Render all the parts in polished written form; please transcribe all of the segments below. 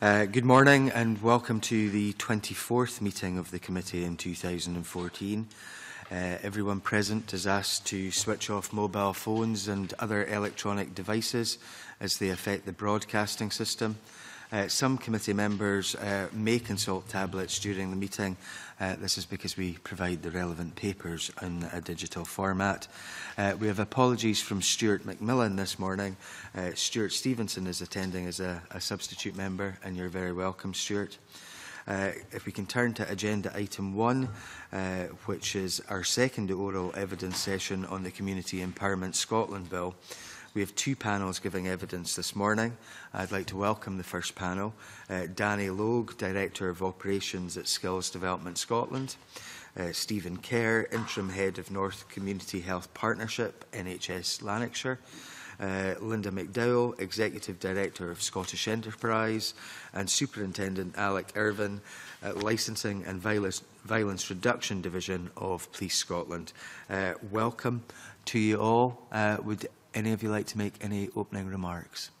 Good morning and welcome to the 24th meeting of the committee in 2014. Everyone present is asked to switch off mobile phones and other electronic devices as they affect the broadcasting system. Some committee members may consult tablets during the meeting. This is because we provide the relevant papers in a digital format. We have apologies from Stuart McMillan this morning. Stuart Stevenson is attending as a substitute member, and you're very welcome, Stuart. If we can turn to agenda item 1, which is our second oral evidence session on the Community Empowerment (Scotland) Bill. We have two panels giving evidence this morning. I'd like to welcome the first panel, Danny Logue, Director of Operations at Skills Development Scotland, Stephen Kerr, Interim Head of North Community Health Partnership, NHS Lanarkshire, Linda McDowall, Executive Director of Scottish Enterprise, and Superintendent Alick Irvine, Licensing and Violence Reduction Division of Police Scotland. Welcome to you all. Would any of you like to make any opening remarks?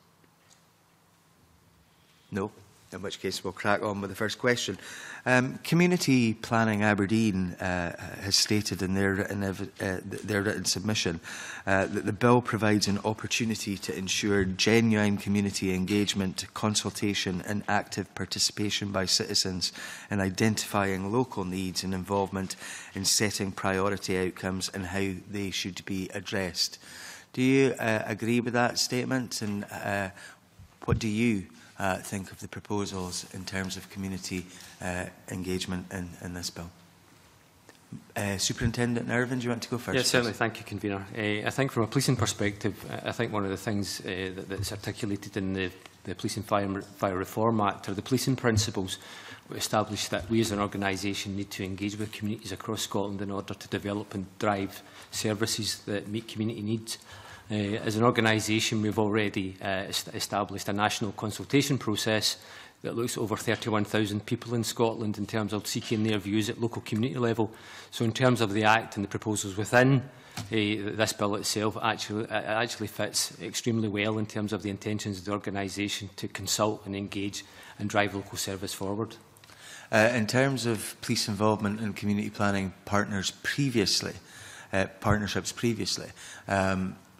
No? In which case we'll crack on with the first question. Community Planning Aberdeen has stated in their written submission that the bill provides an opportunity to ensure genuine community engagement, consultation and active participation by citizens in identifying local needs and involvement in setting priority outcomes and how they should be addressed. Do you agree with that statement, and what do you think of the proposals in terms of community engagement in this bill? Superintendent Irvine, do you want to go first? Yes, certainly. Thank you, Convener. I think from a policing perspective, I think one of the things that's articulated in the Police and Fire Reform Act are the policing principles which establish that we as an organisation need to engage with communities across Scotland in order to develop and drive services that meet community needs. As an organisation, we've already established a national consultation process that looks at over 31,000 people in Scotland in terms of seeking their views at local community level. So in terms of the Act and the proposals within this bill itself, actually fits extremely well in terms of the intentions of the organisation to consult and engage and drive local service forward. In terms of police involvement in community planning partnerships previously,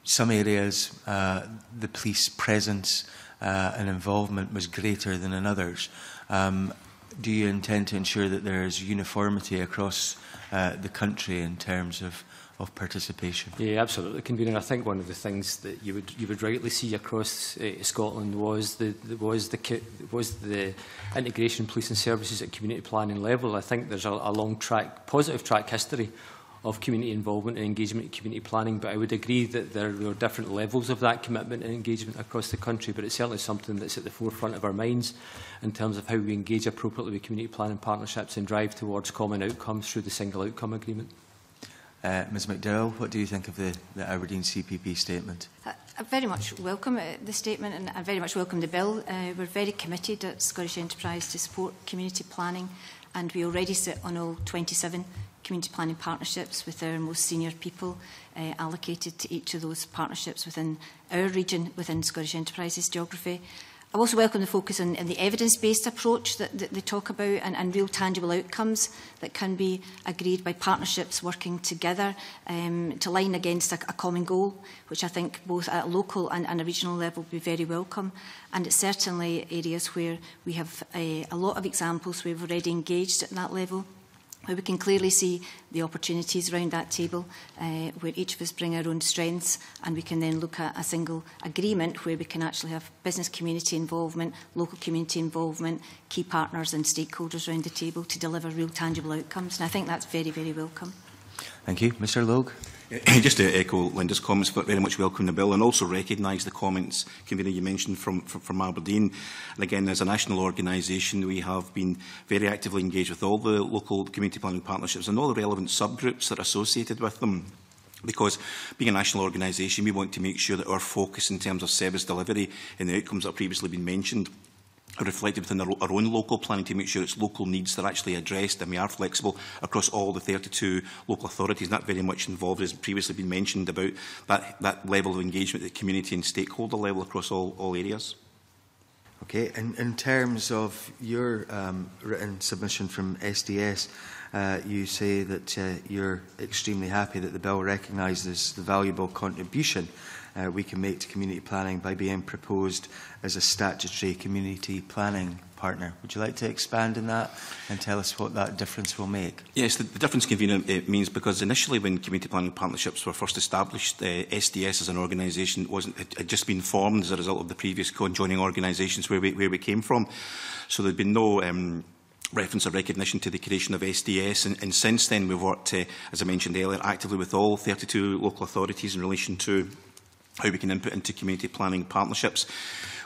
some areas the police presence and involvement was greater than in others. Do you intend to ensure that there is uniformity across the country in terms of participation? Yeah, absolutely, Convener. I think one of the things that you would rightly see across Scotland was the integration of policing services at community planning level. I think there's a long track, positive track history of community involvement and engagement in community planning, but I would agree that there are different levels of that commitment and engagement across the country, but it's certainly something that's at the forefront of our minds in terms of how we engage appropriately with community planning partnerships and drive towards common outcomes through the Single Outcome Agreement. Ms McDowall, what do you think of the Aberdeen CPP statement? I very much welcome the statement, and I very much welcome the bill. We're very committed at Scottish Enterprise to support community planning, and we already sit on all 27 community planning partnerships with our most senior people allocated to each of those partnerships within our region, within Scottish Enterprise's geography. I also welcome the focus on the evidence-based approach that they talk about, and real tangible outcomes that can be agreed by partnerships working together to align against a common goal, which I think both at a local and a regional level would be very welcome. And it's certainly areas where we have a lot of examples we've already engaged at that level, where we can clearly see the opportunities around that table, where each of us bring our own strengths, and we can then look at a single agreement where we can actually have business community involvement, local community involvement, key partners and stakeholders around the table to deliver real tangible outcomes. And I think that's very, very welcome. Thank you. Mr Logue? Just to echo Linda's comments, but very much welcome the bill, and also recognise the comments, Convener, you mentioned from Aberdeen. And again, as a national organisation, we have been very actively engaged with all the local community planning partnerships and all the relevant subgroups that are associated with them. Because being a national organisation, we want to make sure that our focus in terms of service delivery and the outcomes that have previously been mentioned are reflected within our own local planning to make sure its local needs are actually addressed, and we are flexible across all the 32 local authorities. And that very much involved, as previously been mentioned, about that level of engagement at the community and stakeholder level across all areas. Okay, in terms of your written submission from SDS, you say that you're extremely happy that the bill recognises the valuable contribution we can make to community planning by being proposed as a statutory community planning partner. Would you like to expand on that and tell us what that difference will make? Yes, the difference, Convener, it means because initially when community planning partnerships were first established, SDS as an organisation had just been formed as a result of the previous conjoining organisations where we came from. So there had been no reference or recognition to the creation of SDS, and since then we've worked, as I mentioned earlier, actively with all 32 local authorities in relation to how we can input into community planning partnerships.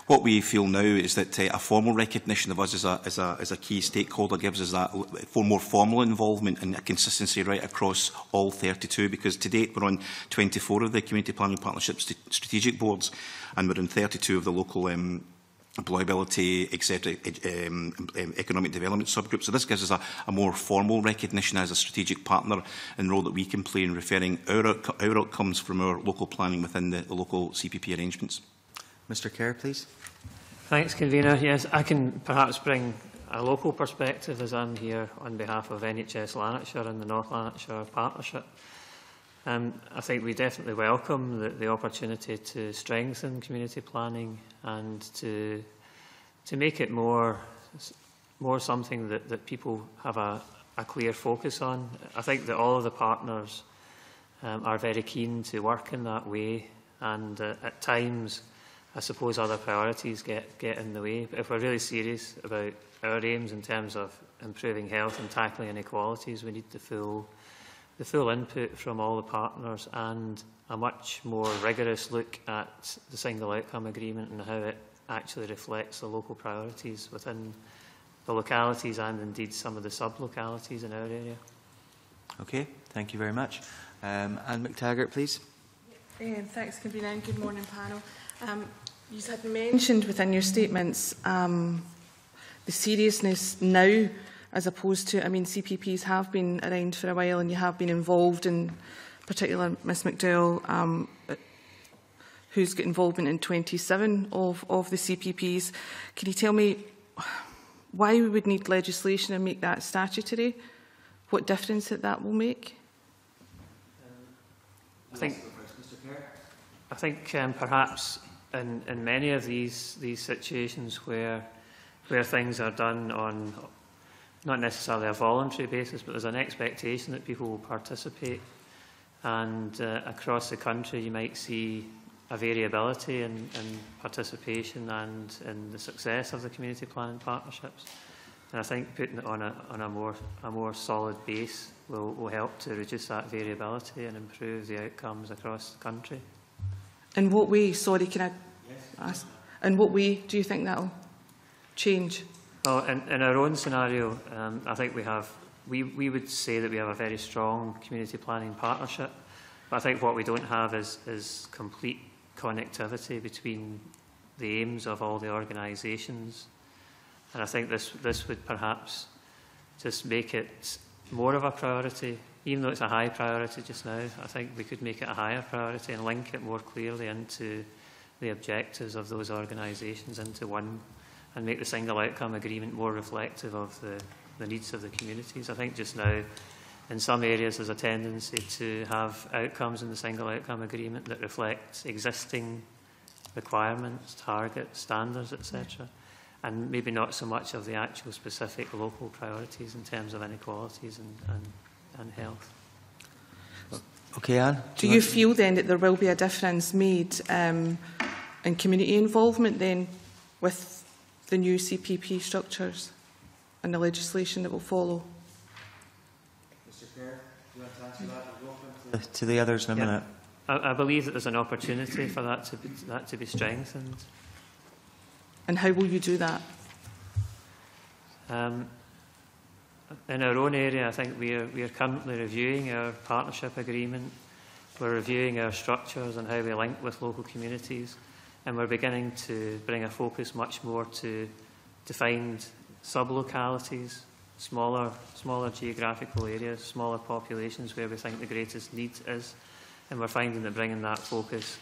What we feel now is that a formal recognition of us as a key stakeholder gives us that more formal involvement and a consistency right across all 32, because to date we're on 24 of the Community Planning Partnership strategic boards, and we're in 32 of the local employability, etc., economic development subgroup. So this gives us a more formal recognition as a strategic partner and role that we can play in referring our outcomes from our local planning within the local CPP arrangements. Mr. Kerr, please. Thanks, Convener. Yes, I can perhaps bring a local perspective as I'm here on behalf of NHS Lanarkshire and the North Lanarkshire Partnership. I think we definitely welcome the opportunity to strengthen community planning and to make it more something that people have a clear focus on. I think that all of the partners are very keen to work in that way, and at times I suppose other priorities get in the way. But if we're really serious about our aims in terms of improving health and tackling inequalities, we need the full input from all the partners and a much more rigorous look at the Single Outcome Agreement and how it actually reflects the local priorities within the localities and indeed some of the sub-localities in our area. Okay, thank you very much. Anne McTaggart, please. Thanks, Convener, and good morning, panel. You had mentioned within your statements the seriousness now, as opposed to, I mean, CPPs have been around for a while and you have been involved, in particular Ms McDowall, who's got involvement in 27 of the CPPs. Can you tell me why we would need legislation and make that statutory? What difference that will make? I think perhaps in many of these situations where things are done on not necessarily a voluntary basis, but there's an expectation that people will participate. And across the country, you might see a variability in participation and in the success of the community planning partnerships. And I think putting it on a more solid base will help to reduce that variability and improve the outcomes across the country. In what way, sorry, can I ask, in what way do you think that will change? Well, in our own scenario, I think we would say that we have a very strong community planning partnership, but I think what we don't have is complete connectivity between the aims of all the organisations. And I think this would perhaps just make it more of a priority. Even though it's a high priority just now, I think we could make it a higher priority and link it more clearly into the objectives of those organisations into one, and make the Single Outcome Agreement more reflective of the needs of the communities. I think just now, in some areas, there's a tendency to have outcomes in the Single Outcome Agreement that reflect existing requirements, targets, standards, etc., and maybe not so much of the actual specific local priorities in terms of inequalities and health. Okay, Anne? Do you feel then that there will be a difference made in community involvement then with the new CPP structures and the legislation that will follow? Mr. Kerr, do you want to answer that? We'll go to the others in a minute. I believe that there's an opportunity for that to be strengthened. And how will you do that? In our own area, I think we are currently reviewing our partnership agreement. We're reviewing our structures and how we link with local communities. And we're beginning to bring a focus much more to find sub-localities, smaller geographical areas, smaller populations where we think the greatest need is. And we're finding that bringing that focus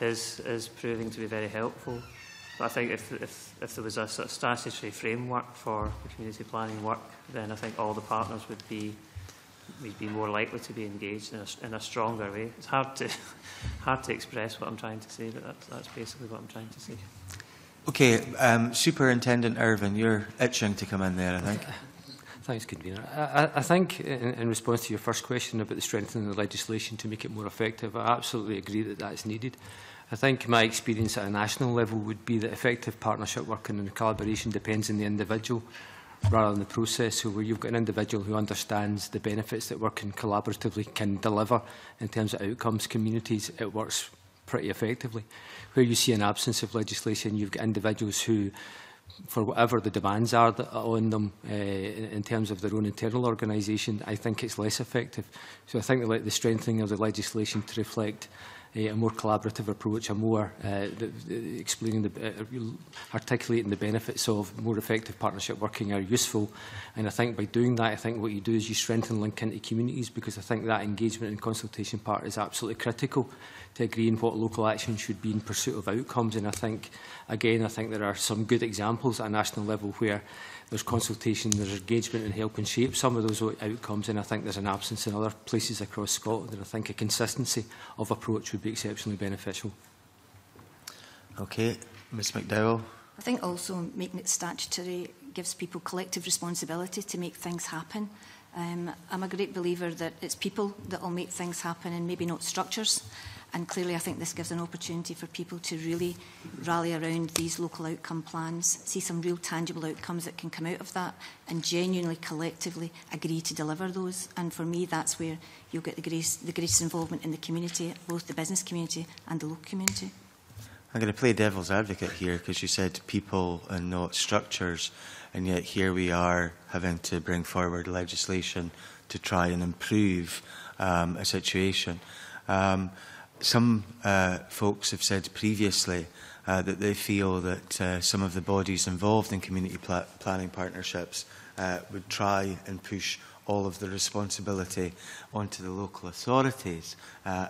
is proving to be very helpful. But I think if there was a sort of statutory framework for the community planning work, then I think all the partners would be more likely to be engaged in a stronger way. It's hard to express what I'm trying to say, but that's basically what I'm trying to say. Okay, Superintendent Irvine, you're itching to come in there, I think. Thanks, Convener. I think, in response to your first question about the strengthening of the legislation to make it more effective, I absolutely agree that that's needed. I think my experience at a national level would be that effective partnership working and collaboration depends on the individual rather than the process. So where you've got an individual who understands the benefits that working collaboratively can deliver in terms of outcomes, communities, it works pretty effectively. Where you see an absence of legislation, you've got individuals who, for whatever the demands are on them in terms of their own internal organisation, I think it's less effective. So I think the strengthening of the legislation to reflect a more collaborative approach, a more explaining, articulating the benefits of more effective partnership working are useful. And I think by doing that, I think what you do is you strengthen link into communities, because I think that engagement and consultation part is absolutely critical to agreeing what local action should be in pursuit of outcomes. And I think, again, I think there are some good examples at a national level where there's consultation, there's engagement and help and shape some of those outcomes, and I think there's an absence in other places across Scotland, and I think a consistency of approach would be exceptionally beneficial. Okay, Ms McDowall. I think also making it statutory gives people collective responsibility to make things happen. I'm a great believer that it's people that will make things happen and maybe not structures. And clearly, I think this gives an opportunity for people to really rally around these local outcome plans, see some real tangible outcomes that can come out of that, and genuinely, collectively agree to deliver those. And for me, that's where you'll get the greatest involvement in the community, both the business community and the local community. I'm going to play devil's advocate here, because you said people and not structures, and yet here we are having to bring forward legislation to try and improve a situation. Some folks have said previously that they feel that some of the bodies involved in community planning partnerships would try and push all of the responsibility onto the local authorities,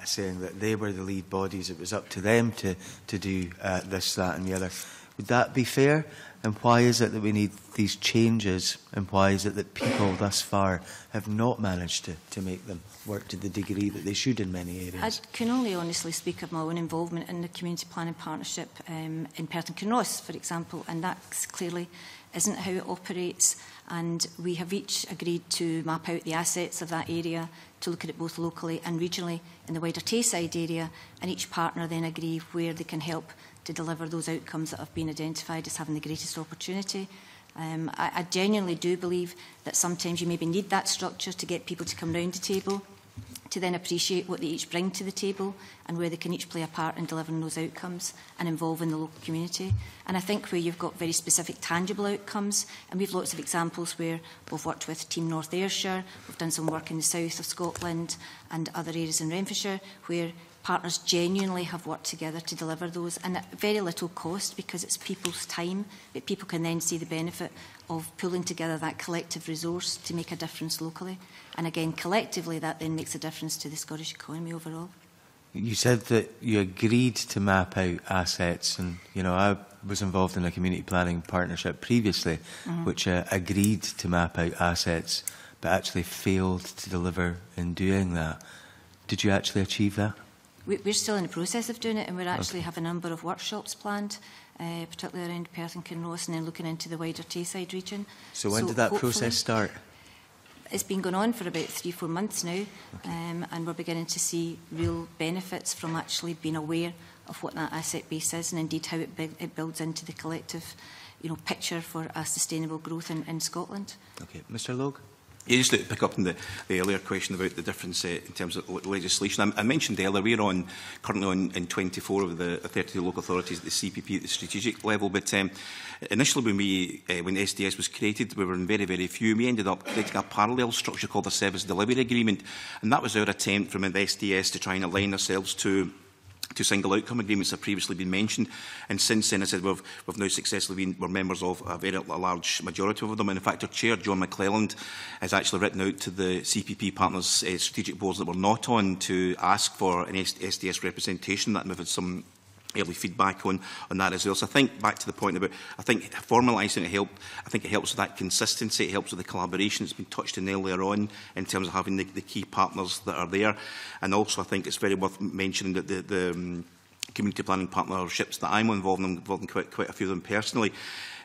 saying that they were the lead bodies, it was up to them to do this, that and the other. Would that be fair? And why is it that we need these changes, and why is it that people thus far have not managed to make them work to the degree that they should in many areas? I can only honestly speak of my own involvement in the community planning partnership in Perth and Kinross, for example, and that clearly isn't how it operates. And we have each agreed to map out the assets of that area, to look at it both locally and regionally in the wider Tayside area, and each partner then agree where they can help to deliver those outcomes that have been identified as having the greatest opportunity. I genuinely do believe that sometimes you maybe need that structure to get people to come round the table, to then appreciate what they each bring to the table and where they can each play a part in delivering those outcomes and involving the local community. And I think where you've got very specific tangible outcomes, and we've lots of examples where we've worked with Team North Ayrshire, we've done some work in the south of Scotland and other areas in Renfrewshire, where partners genuinely have worked together to deliver those, and at very little cost, because it's people's time, but people can then see the benefit of pulling together that collective resource to make a difference locally. And again, collectively, that then makes a difference to the Scottish economy overall. You said that you agreed to map out assets, and you know, I was involved in a community planning partnership previously, which agreed to map out assets, but actually failed to deliver in doing that. Did you actually achieve that? We're still in the process of doing it, and we actually have a number of workshops planned, particularly around Perth and Kinross, and then looking into the wider Tayside region. So when did that process start? It's been going on for about 3 or 4 months now, and we're beginning to see real benefits from actually being aware of what that asset base is, and indeed how it builds into the collective, you know, picture for a sustainable growth in Scotland. Okay, Mr Logue. Yeah, just to pick up on the earlier question about the difference in terms of legislation. I mentioned earlier we're on currently in 24 of the 32 local authorities at the CPP at the strategic level. But initially, when SDS was created, we were in very, very few. We ended up creating a parallel structure called the Service Delivery Agreement, and that was our attempt from the SDS to try and align ourselves to single outcome agreements that have previously been mentioned. And since then, I said, we've now successfully been, we're members of a very large majority of them. And in fact, our chair, John McClelland, has actually written out to the CPP partners, strategic boards that we're not on, to ask for an SDS representation. That may have had some early feedback on that as well. So I think back to the point about, I think formalising it helped. I think it helps with that consistency. It helps with the collaboration that's been touched on earlier on in terms of having the key partners that are there. And also I think it's very worth mentioning that the community planning partnerships that I'm involved in, quite a few of them personally,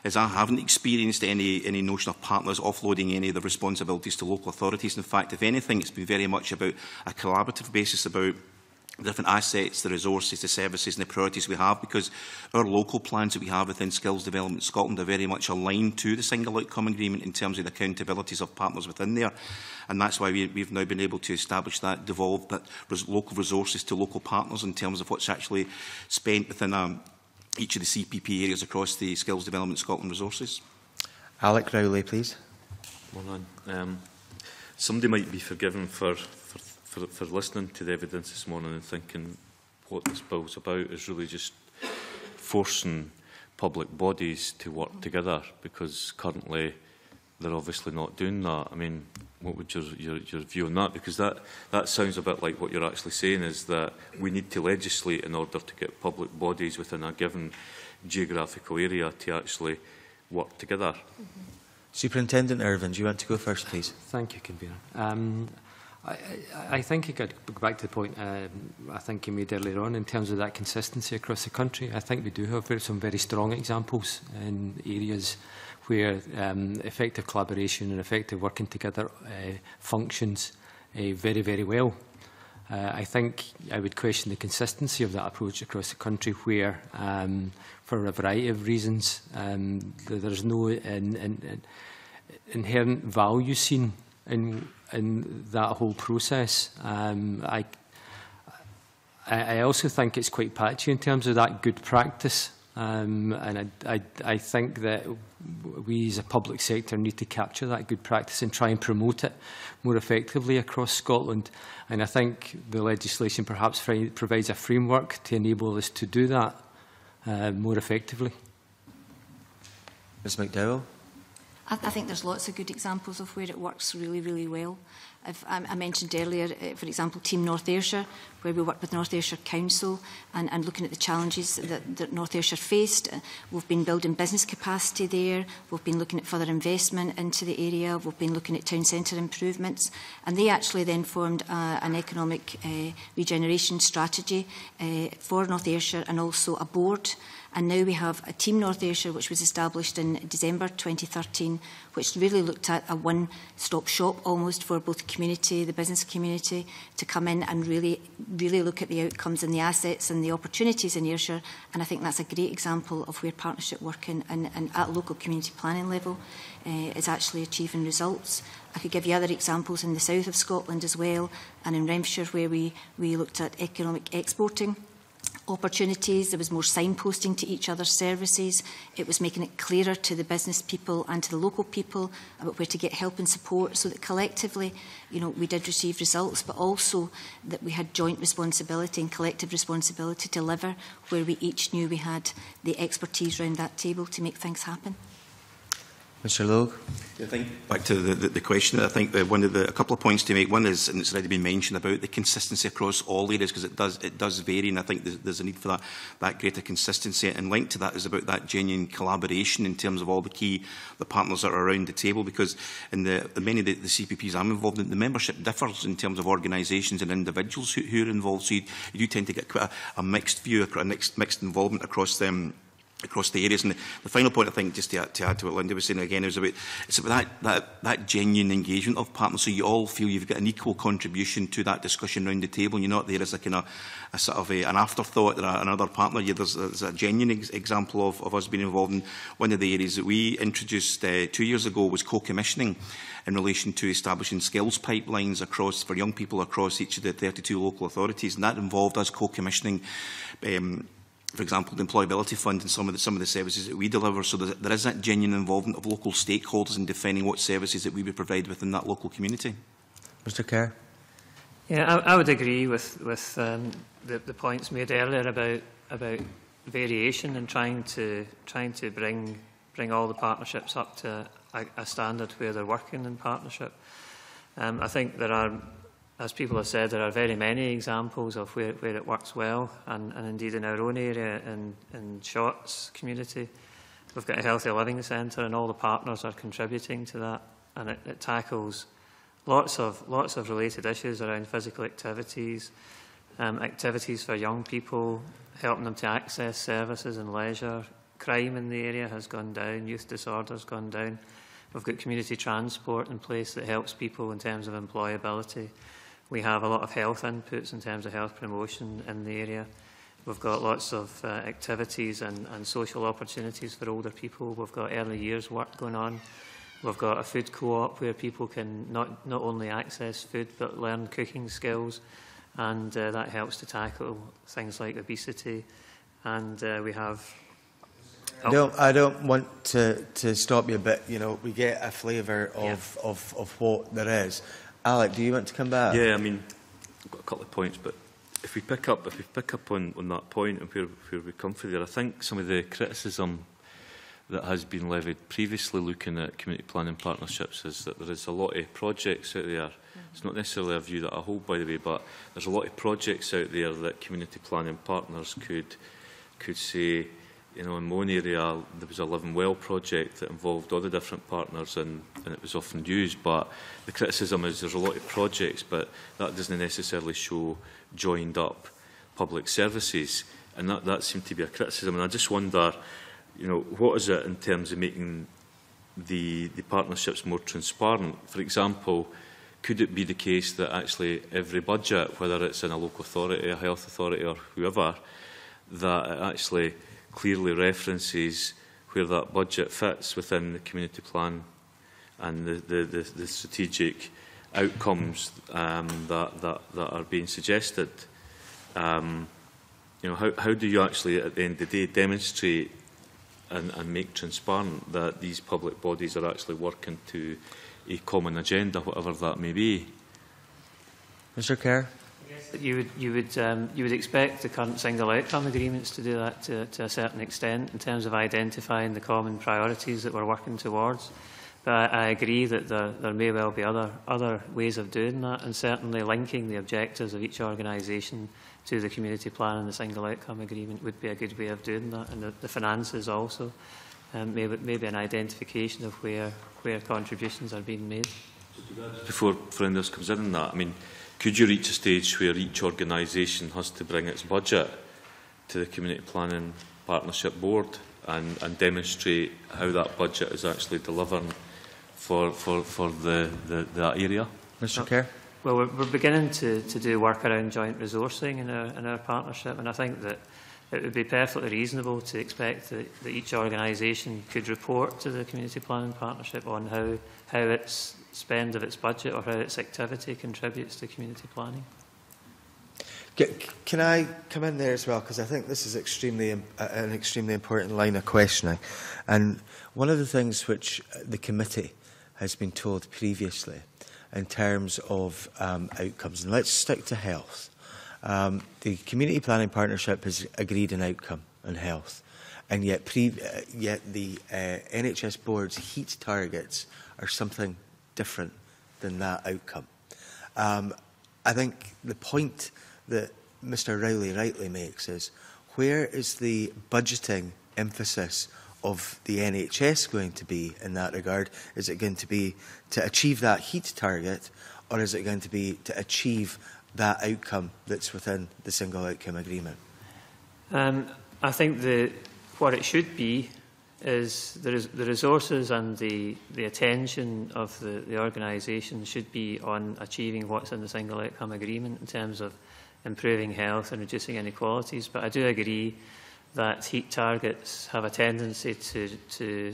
is I haven't experienced any notion of partners offloading any of the responsibilities to local authorities. In fact, if anything, it's been very much about a collaborative basis about the different assets, the resources, the services and the priorities we have, because our local plans that we have within Skills Development Scotland are very much aligned to the Single Outcome Agreement in terms of the accountabilities of partners within there. And that's why we've now been able to establish that, devolve that local resources to local partners in terms of what's actually spent within each of the CPP areas across the Skills Development Scotland resources. Alex Rowley, please. Well, somebody might be forgiven for listening to the evidence this morning and thinking what this bill's about is really just forcing public bodies to work together, because currently they're obviously not doing that. I mean, what would your view on that? Because that sounds a bit like what you're actually saying is that we need to legislate in order to get public bodies within a given geographical area to actually work together. Mm-hmm. Superintendent Irvine, do you want to go first, please? Thank you, Convener. I think you could go back to the point I think you made earlier on in terms of that consistency across the country. I think we do have some very strong examples in areas where effective collaboration and effective working together functions very, very well. I think I would question the consistency of that approach across the country where, for a variety of reasons, there's no inherent value seen in that whole process. I also think it's quite patchy in terms of that good practice, and I think that we as a public sector need to capture that good practice and try and promote it more effectively across Scotland. And I think the legislation perhaps provides a framework to enable us to do that more effectively. Ms McDowall. I think there's lots of good examples of where it works really, really well. I mentioned earlier, for example, Team North Ayrshire, where we work with North Ayrshire Council and looking at the challenges that North Ayrshire faced. We've been building business capacity there. We've been looking at further investment into the area. We've been looking at town centre improvements. And they actually then formed an economic regeneration strategy for North Ayrshire and also a board. And now we have a Team North Ayrshire, which was established in December 2013, which really looked at a one-stop shop almost for both the community, the business community, to come in and really look at the outcomes and the assets and the opportunities in Ayrshire. And I think that's a great example of where partnership working and at local community planning level is actually achieving results. I could give you other examples in the south of Scotland as well, and in Renfrewshire, where we looked at economic exporting opportunities. There was more signposting to each other's services. It was making it clearer to the business people and to the local people about where to get help and support, so that collectively, you know, we did receive results, but also that we had joint responsibility and collective responsibility to deliver, where we each knew we had the expertise around that table to make things happen. Mr Logue. I think back to the question, I think a couple of points to make. One is, and it's already been mentioned, about the consistency across all areas, because it does vary, and I think there's a need for that greater consistency. And linked to that is about that genuine collaboration in terms of all the partners that are around the table, because in many of the CPPs I'm involved in, the membership differs in terms of organisations and individuals who are involved. So you tend to get quite a mixed view, a mixed involvement across them, across the areas. And the final point, I think, just to add to what Linda was saying again, is about, it's about that genuine engagement of partners, so you all feel you've got an equal contribution to that discussion around the table, and you're not there as a kind of an afterthought that another partner. There's a genuine example of us being involved. In one of the areas that we introduced 2 years ago was co-commissioning in relation to establishing skills pipelines for young people across each of the 32 local authorities, and that involved us co-commissioning, for example, the employability fund and some of the services that we deliver. So there is that genuine involvement of local stakeholders in defining what services that we would provide within that local community. Mr Kerr. Yeah, I would agree with the points made earlier about variation and trying to bring all the partnerships up to a standard where they're working in partnership. I think there are as people have said, there are very many examples of where it works well, and indeed in our own area, in Shotts community, we've got a healthy living centre, and all the partners are contributing to that, and it tackles lots of related issues around physical activities, activities for young people, helping them to access services and leisure. Crime in the area has gone down, youth disorder has gone down. We've got community transport in place that helps people in terms of employability. We have a lot of health inputs in terms of health promotion in the area. We've got lots of activities and social opportunities for older people. We've got early years work going on. We've got a food co-op where people can not only access food but learn cooking skills, and that helps to tackle things like obesity. And we have... No, I don't want to stop you, but you know we get a flavour of what there is. Alick, do you want to come back? Yeah, I mean, I've got a couple of points, but if we pick up on that point and where we come from there, I think some of the criticism that has been levied previously looking at community planning partnerships is that there is a lot of projects out there. It's not necessarily a view that I hold, by the way, but there's a lot of projects out there that community planning partners could say. You know, in my own area, there was a Living Well project that involved all the different partners, and it was often used. But the criticism is there's a lot of projects, but that doesn't necessarily show joined-up public services, and that seemed to be a criticism. And I just wonder, you know, what is it in terms of making the partnerships more transparent? For example, could it be the case that actually every budget, whether it's in a local authority, a health authority, or whoever, that it actually clearly references where that budget fits within the community plan and the strategic outcomes that are being suggested. You know, how do you actually, at the end of the day, demonstrate and make transparent that these public bodies are actually working to a common agenda, whatever that may be? Mr. Kerr. You would expect the current single outcome agreements to do that to a certain extent in terms of identifying the common priorities that we're working towards. But I agree that there may well be other ways of doing that, and certainly linking the objectives of each organisation to the community plan and the single outcome agreement would be a good way of doing that. And the finances also, maybe an identification of where contributions are being made. Before Flinders comes in on that, I mean, could you reach a stage where each organisation has to bring its budget to the Community Planning Partnership Board and demonstrate how that budget is actually delivering for that area? Mr. Kerr? Well, we're beginning to do work around joint resourcing in our partnership, and I think that it would be perfectly reasonable to expect that each organisation could report to the Community Planning Partnership on how its spend of its budget or how its activity contributes to community planning. Can I come in there as well? Because I think this is an extremely important line of questioning. And one of the things which the committee has been told previously in terms of outcomes, and let's stick to health. The Community Planning Partnership has agreed an outcome on health, and yet, the NHS Board's heat targets are something different than that outcome. I think the point that Mr. Rowley rightly makes is, where is the budgeting emphasis of the NHS going to be in that regard? Is it going to be to achieve that heat target, or is it going to be to achieve that outcome that's within the single outcome agreement? I think what it should be is the resources and the attention of the organisation should be on achieving what's in the single outcome agreement in terms of improving health and reducing inequalities. But I do agree that heat targets have a tendency to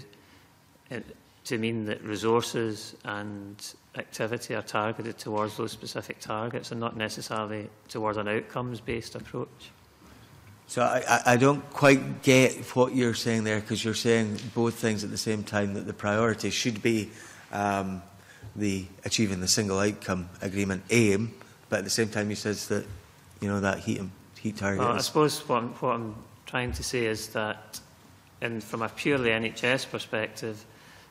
mean that resources and activity are targeted towards those specific targets and not necessarily towards an outcomes-based approach. So I don't quite get what you're saying there, because you're saying both things at the same time, that the priority should be achieving the single outcome agreement aim, but at the same time you said that, you know, that heat target. Well, I suppose what I'm trying to say is that, from a purely NHS perspective,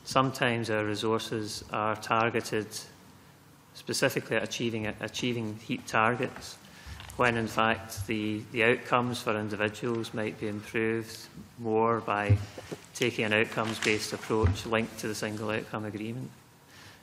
sometimes our resources are targeted specifically at achieving heat targets, when in fact the outcomes for individuals might be improved more by taking an outcomes-based approach linked to the Single Outcome Agreement.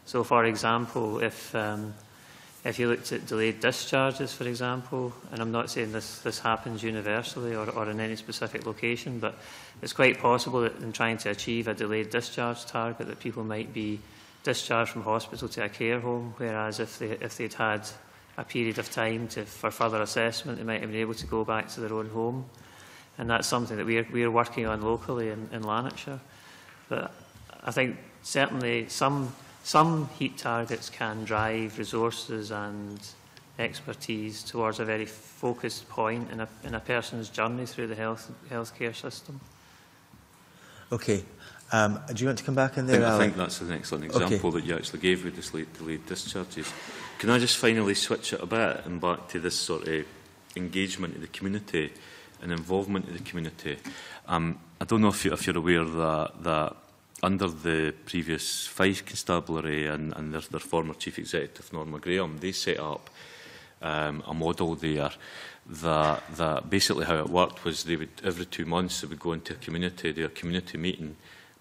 So, for example, if you looked at delayed discharges, for example, and I'm not saying this happens universally or in any specific location, but it's quite possible that in trying to achieve a delayed discharge target that people might be discharged from hospital to a care home, whereas if they'd had a period of time for further assessment, they might have been able to go back to their own home. And that's something that we're working on locally in Lanarkshire. But I think certainly some heat targets can drive resources and expertise towards a very focused point in a person's journey through the healthcare system. Okay. Do you want to come back in there, Alick? I think that's an excellent example that you actually gave with the delayed discharges. Can I just finally switch it a bit and back to this sort of engagement of the community and involvement of the community? I don't know if you're aware that under the previous Fife Constabulary and their former Chief Executive, Norma Graham, they set up a model there that basically how it worked was they would, every 2 months, they would go into a community, do a community meeting,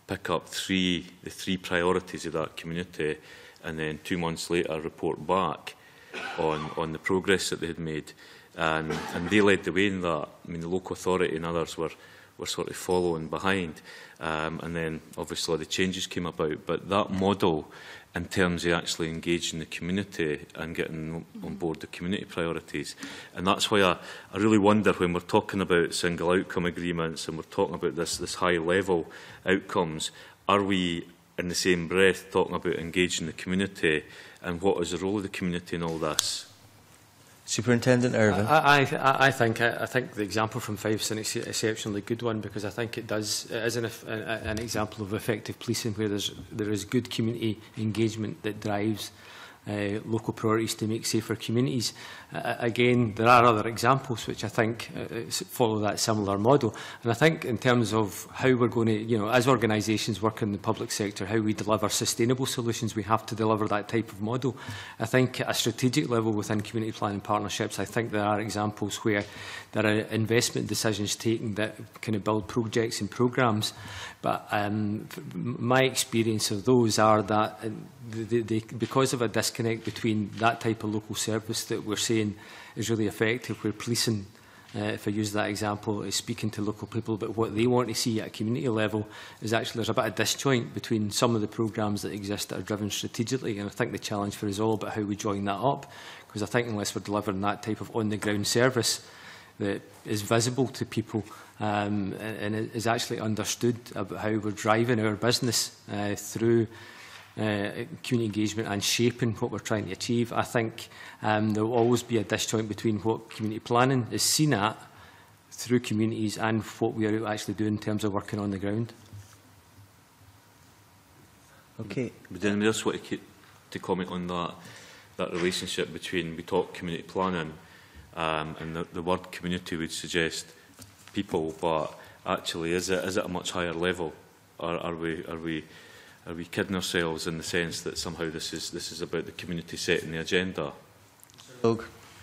pick up the three priorities of that community, and then 2 months later report back on the progress that they had made. And they led the way in that. I mean, the local authority and others were sort of following behind. And then, obviously, the changes came about. But that model, in terms of actually engaging the community and getting on board the community priorities. And that's why I really wonder, when we're talking about single outcome agreements and we're talking about this high-level outcomes, are we, in the same breath, talking about engaging the community? And what is the role of the community in all this? Superintendent Irvine. I think the example from Fife's an exceptionally good one, because I think it is an example of effective policing, where there is good community engagement that drives local priorities to make safer communities. Again, there are other examples which I think follow that similar model. And I think in terms of how we're going to, you know, as organisations working in the public sector, how we deliver sustainable solutions, we have to deliver that type of model. I think at a strategic level within community planning partnerships, I think there are examples where there are investment decisions taken that kind of build projects and programmes. But my experience of those are that because of a disconnect between that type of local service that we're saying is really effective, where policing, if I use that example, is speaking to local people about what they want to see at a community level, is actually there's a bit of disjoint between some of the programmes that exist that are driven strategically. And I think the challenge for us is all about how we join that up, because I think unless we're delivering that type of on-the-ground service that is visible to people and is actually understood about how we're driving our business through community engagement and shaping what we're trying to achieve, I think there will always be a disjoint between what community planning is seen at through communities and what we are actually doing in terms of working on the ground. Okay. But then I just want to comment on that relationship between, we talk community planning and the word community would suggest people, but actually is it a much higher level? Or are we kidding ourselves in the sense that somehow this is about the community setting the agenda?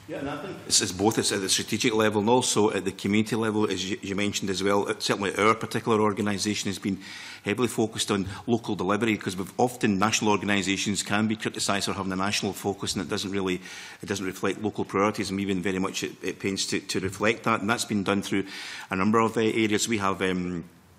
Yeah, and I think it's both. It's at the strategic level and also at the community level, as you mentioned as well. Certainly our particular organisation has been heavily focused on local delivery, because we've often national organisations can be criticised for having a national focus and it doesn't reflect local priorities, and we've been very much at pains to reflect that, and that's been done through a number of areas. We have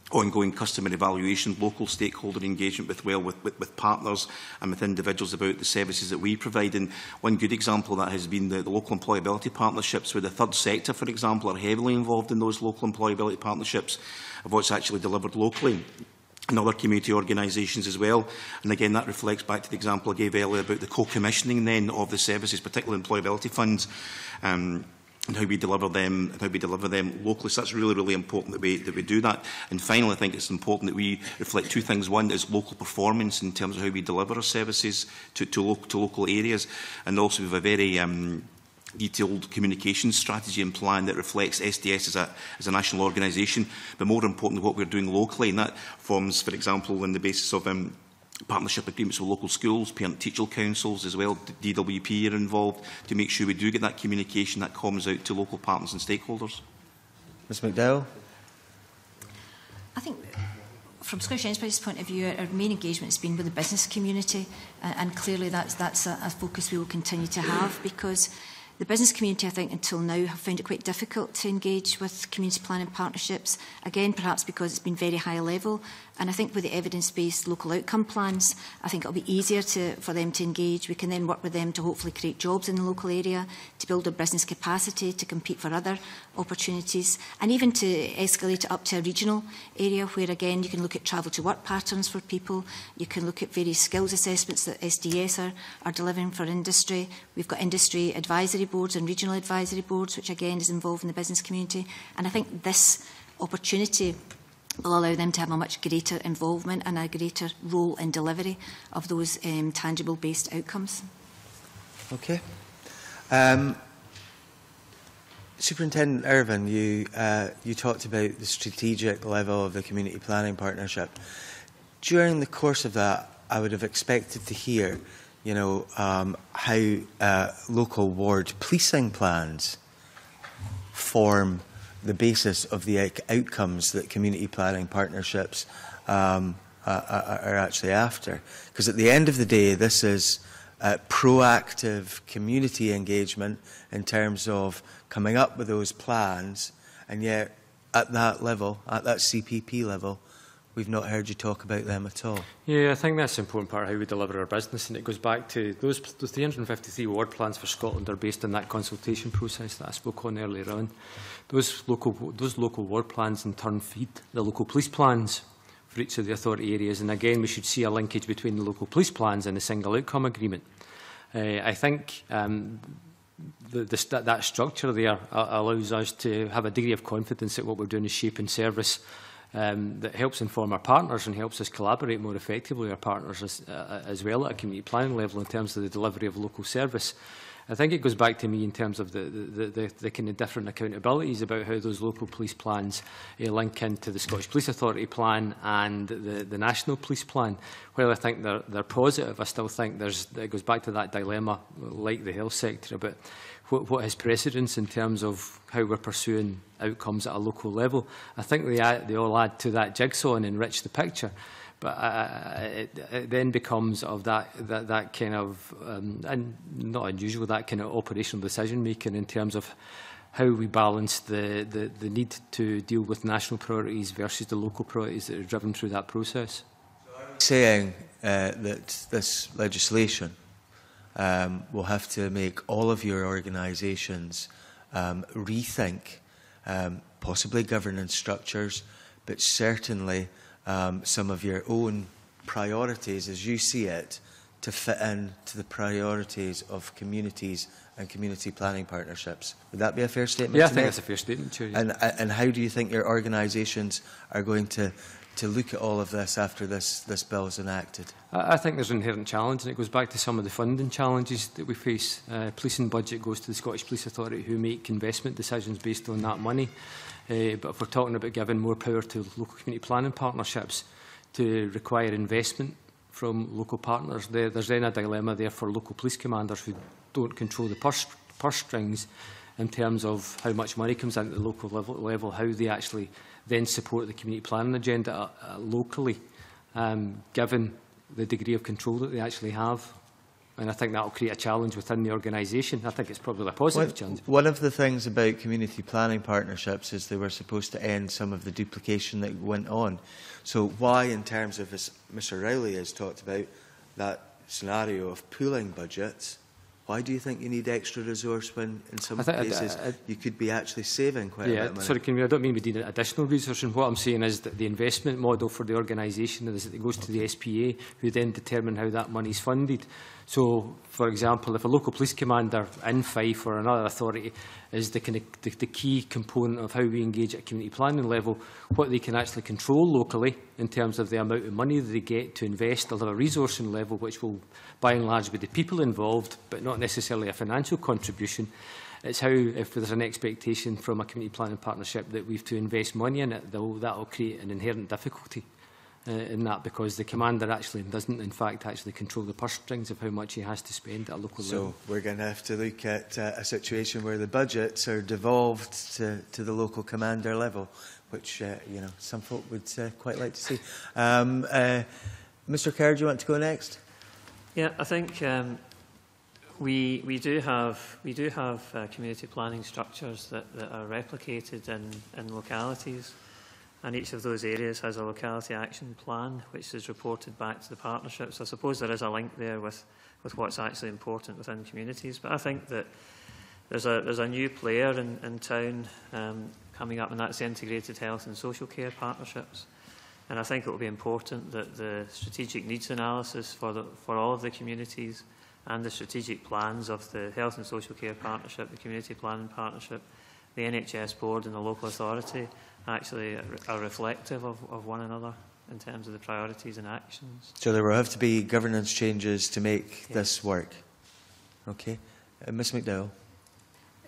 ongoing customer evaluation, local stakeholder engagement with partners and with individuals about the services that we provide. And one good example of that has been the local employability partnerships, where the third sector, for example, are heavily involved in those local employability partnerships of what's actually delivered locally, and other community organisations as well. And again, that reflects back to the example I gave earlier about the co-commissioning then of the services, particularly employability funds, and how we deliver them, locally. So that's really, really important that we do that. And finally, I think it's important that we reflect two things. One is local performance in terms of how we deliver our services to local areas, and also we have a very detailed communication strategy and plan that reflects SDS as a national organisation, but more importantly, what we're doing locally. And that forms, for example, on the basis of partnership agreements with local schools, parent-teacher councils as well, DWP are involved, to make sure we do get that communication that comes out to local partners and stakeholders. Ms McDowall. I think from Scottish Enterprise's point of view, our main engagement has been with the business community, and clearly that's a focus we will continue to have, because the business community, I think, until now have found it quite difficult to engage with community planning partnerships, again perhaps because it's been very high level, and I think with the evidence-based local outcome plans, I think it'll be easier for them to engage. We can then work with them to hopefully create jobs in the local area, to build their business capacity, to compete for other opportunities, and even to escalate it up to a regional area where, again, you can look at travel to work patterns for people, you can look at various skills assessments that SDS are delivering for industry. We've got industry advisory boards and regional advisory boards, which again is involved in the business community, and I think this opportunity will allow them to have a much greater involvement and a greater role in delivery of those tangible based outcomes. Okay. Superintendent Irvine, you talked about the strategic level of the community planning partnership. During the course of that, I would have expected to hear, you know, how local ward policing plans form the basis of the outcomes that community planning partnerships are actually after. Because at the end of the day, this is proactive community engagement in terms of coming up with those plans, and yet at that level, at that CPP level, we've not heard you talk about them at all. Yeah, I think that's an important part of how we deliver our business, and it goes back to those 353 ward plans for Scotland are based on that consultation process that I spoke on earlier on. Those local ward plans in turn feed the local police plans for each of the authority areas, and again we should see a linkage between the local police plans and the Single Outcome Agreement. I think that structure there allows us to have a degree of confidence that what we're doing is shaping service that helps inform our partners and helps us collaborate more effectively with our partners as well at a community planning level in terms of the delivery of local service. I think it goes back to me in terms of the kind of different accountabilities about how those local police plans link into the Scottish Police Authority plan and the National Police plan. While I think they're positive, I still think it goes back to that dilemma, like the health sector, about what has precedence in terms of how we're pursuing outcomes at a local level. I think they all add to that jigsaw and enrich the picture. But it then becomes of that kind of, and not unusual, that kind of operational decision making in terms of how we balance the need to deal with national priorities versus the local priorities that are driven through that process. So I'm saying that this legislation will have to make all of your organisations rethink possibly governance structures, but certainly some of your own priorities as you see it to fit in to the priorities of communities and community planning partnerships. Would that be a fair statement? Yeah, I think that's a fair statement too. Yeah. And how do you think your organisations are going to look at all of this after this bill is enacted? I think there's an inherent challenge, and it goes back to some of the funding challenges that we face. Policing budget goes to the Scottish Police Authority, who make investment decisions based on that money. But if we're talking about giving more power to local community planning partnerships to require investment from local partners, there's then a dilemma there for local police commanders who don't control the purse strings in terms of how much money comes in at the local level, how they actually then support the community planning agenda locally, given the degree of control that they actually have. And I think that will create a challenge within the organisation. I think it's probably a positive challenge. One of the things about community planning partnerships is they were supposed to end some of the duplication that went on. So why, in terms of, as Mr Rowley has talked about, that scenario of pooling budgets, why do you think you need extra resource when, in some cases, you could be actually saving quite a bit of money? Sorry, I don't mean we need additional resource. And what I'm saying is that the investment model for the organisation is that it goes to the SPA, who then determine how that money is funded. So, for example, if a local police commander in Fife or another authority is the key component of how we engage at community planning level, what they can actually control locally in terms of the amount of money that they get to invest, they'll have a resourcing level which will, by and large, be the people involved, but not necessarily a financial contribution. It's how, if there's an expectation from a community planning partnership that we've to invest money in it, though, that will create an inherent difficulty in that, because the commander actually doesn't, in fact, actually control the purse strings of how much he has to spend at a local level. So we're going to have to look at a situation where the budgets are devolved to the local commander level, which you know, some folk would quite like to see. Mr. Kerr, do you want to go next? Yeah, I think we do have community planning structures that are replicated in localities. And each of those areas has a locality action plan, which is reported back to the partnership. So I suppose there is a link there with what's actually important within communities. But I think that there's a new player in town coming up, and that's the integrated health and social care partnerships. And I think it will be important that the strategic needs analysis for all of the communities and the strategic plans of the health and social care partnership, the community planning partnership, the NHS board and the local authority actually are reflective of one another in terms of the priorities and actions. So there will have to be governance changes to make this work. Okay. Ms McDowall.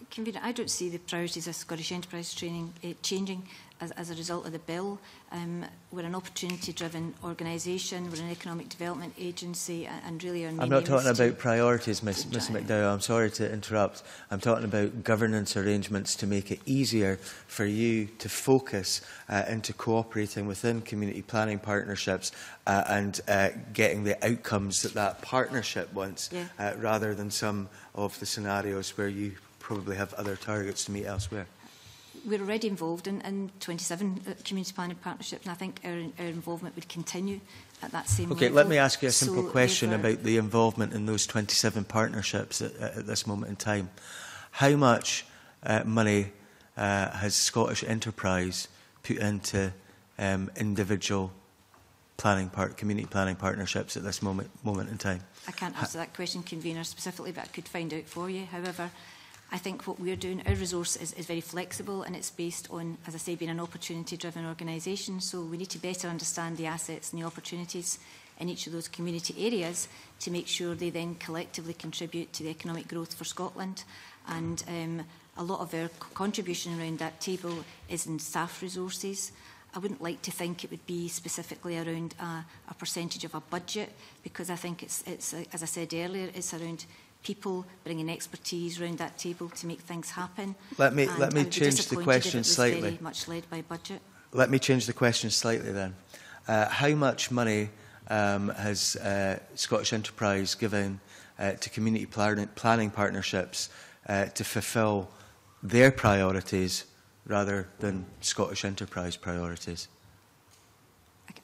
Convener, I don't see the priorities of Scottish Enterprise training changing as a result of the bill. We're an opportunity-driven organisation, we're an economic development agency, and really our main... I'm not talking about priorities, Ms McDowall, I'm sorry to interrupt. I'm talking about governance arrangements to make it easier for you to focus into cooperating within community planning partnerships and getting the outcomes that that partnership wants, rather than some of the scenarios where you probably have other targets to meet elsewhere. We're already involved in 27 community planning partnerships, and I think our involvement would continue at that same level. Let me ask you a simple question about the involvement in those 27 partnerships at this moment in time. How much money has Scottish Enterprise put into individual community planning partnerships at this moment in time? I can't answer that question, Convener, specifically, but I could find out for you. However, I think what we're doing, our resource is very flexible, and it's based on, as I say, being an opportunity-driven organisation. So we need to better understand the assets and the opportunities in each of those community areas to make sure they then collectively contribute to the economic growth for Scotland. And a lot of our contribution around that table is in staff resources. I wouldn't like to think it would be specifically around a percentage of a budget, because I think it's as I said earlier, it's around people bringing expertise around that table to make things happen. Let me change the question slightly. Very much led by budget. Let me change the question slightly then. How much money has Scottish Enterprise given to community planning partnerships to fulfil their priorities rather than Scottish Enterprise priorities?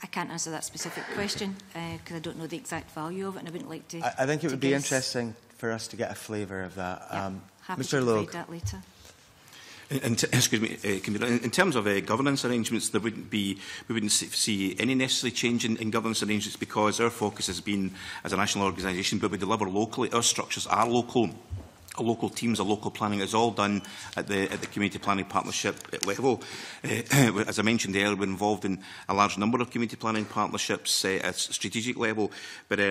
I can't answer that specific question because I don't know the exact value of it, and I wouldn't like to. I think it would be interesting for us to get a flavour of that. Yeah, Mr. Logue. That later. Excuse me, in terms of governance arrangements, there wouldn't be, we wouldn't see any necessary change in governance arrangements, because our focus has been as a national organisation, but we deliver locally. Our structures are local. Our local teams, our local planning is all done at the community planning partnership level. As I mentioned earlier, we're involved in a large number of community planning partnerships at strategic level, but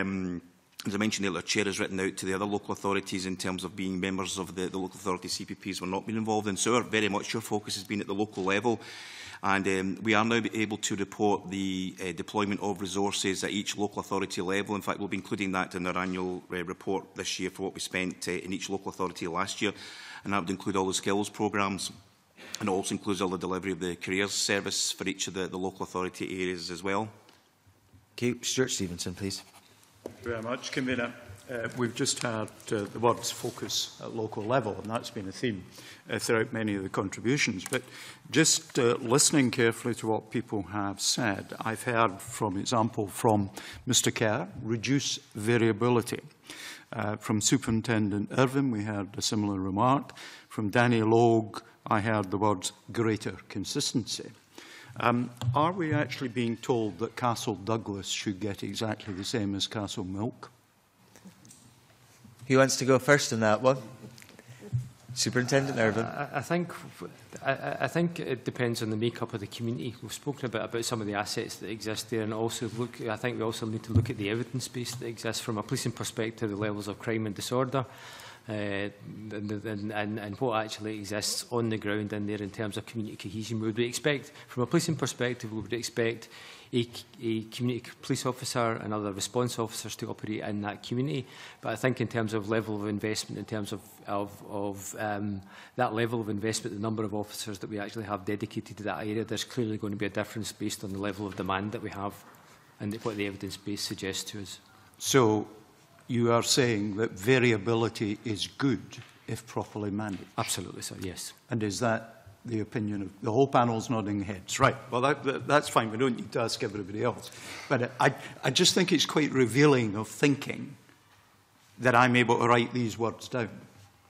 as I mentioned earlier, Chair has written out to the other local authorities in terms of being members of the local authority CPPs we're not being involved in. So very much your focus has been at the local level. And we are now able to report the deployment of resources at each local authority level. In fact, we'll be including that in our annual report this year for what we spent in each local authority last year. And that would include all the skills programmes. And it also includes all the delivery of the careers service for each of the local authority areas as well. Okay, Stuart Stevenson, please. Thank you very much, Convener. We've just had the words focus at local level, and that's been a theme throughout many of the contributions. But just listening carefully to what people have said, I've heard, for example, from Mr. Kerr, reduce variability. From Superintendent Irvine, we heard a similar remark. From Danny Logue, I heard the words greater consistency. Are we actually being told that Castle Douglas should get exactly the same as Castle Milk? Who wants to go first on that one? Superintendent Irvine. I think it depends on the makeup of the community. We've spoken a bit about some of the assets that exist there, and also I think we also need to look at the evidence base that exists from a policing perspective, the levels of crime and disorder, and what actually exists on the ground in there in terms of community cohesion. Would we expect, from a policing perspective, we would expect a community police officer and other response officers to operate in that community. But I think in terms of level of investment, in terms of that level of investment, the number of officers that we actually have dedicated to that area, there's clearly going to be a difference based on the level of demand that we have and what the evidence base suggests to us. So you are saying that variability is good if properly managed? Absolutely, sir, yes. And is that the opinion of the whole panel's nodding heads? Right. Well, that's fine. We don't need to ask everybody else. But I just think it's quite revealing of thinking that I'm able to write these words down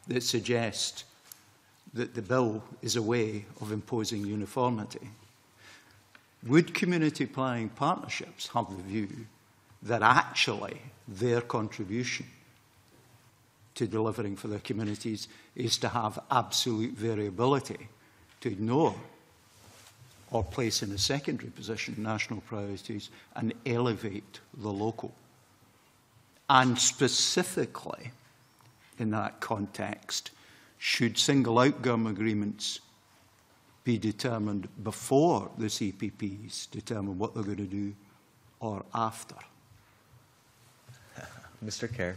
that suggest that the bill is a way of imposing uniformity. Would community planning partnerships have the view that actually their contribution to delivering for their communities is to have absolute variability, to ignore or place in a secondary position national priorities and elevate the local? And specifically, in that context, should single outcome agreements be determined before the CPPs determine what they're going to do or after? Mr. Kerr.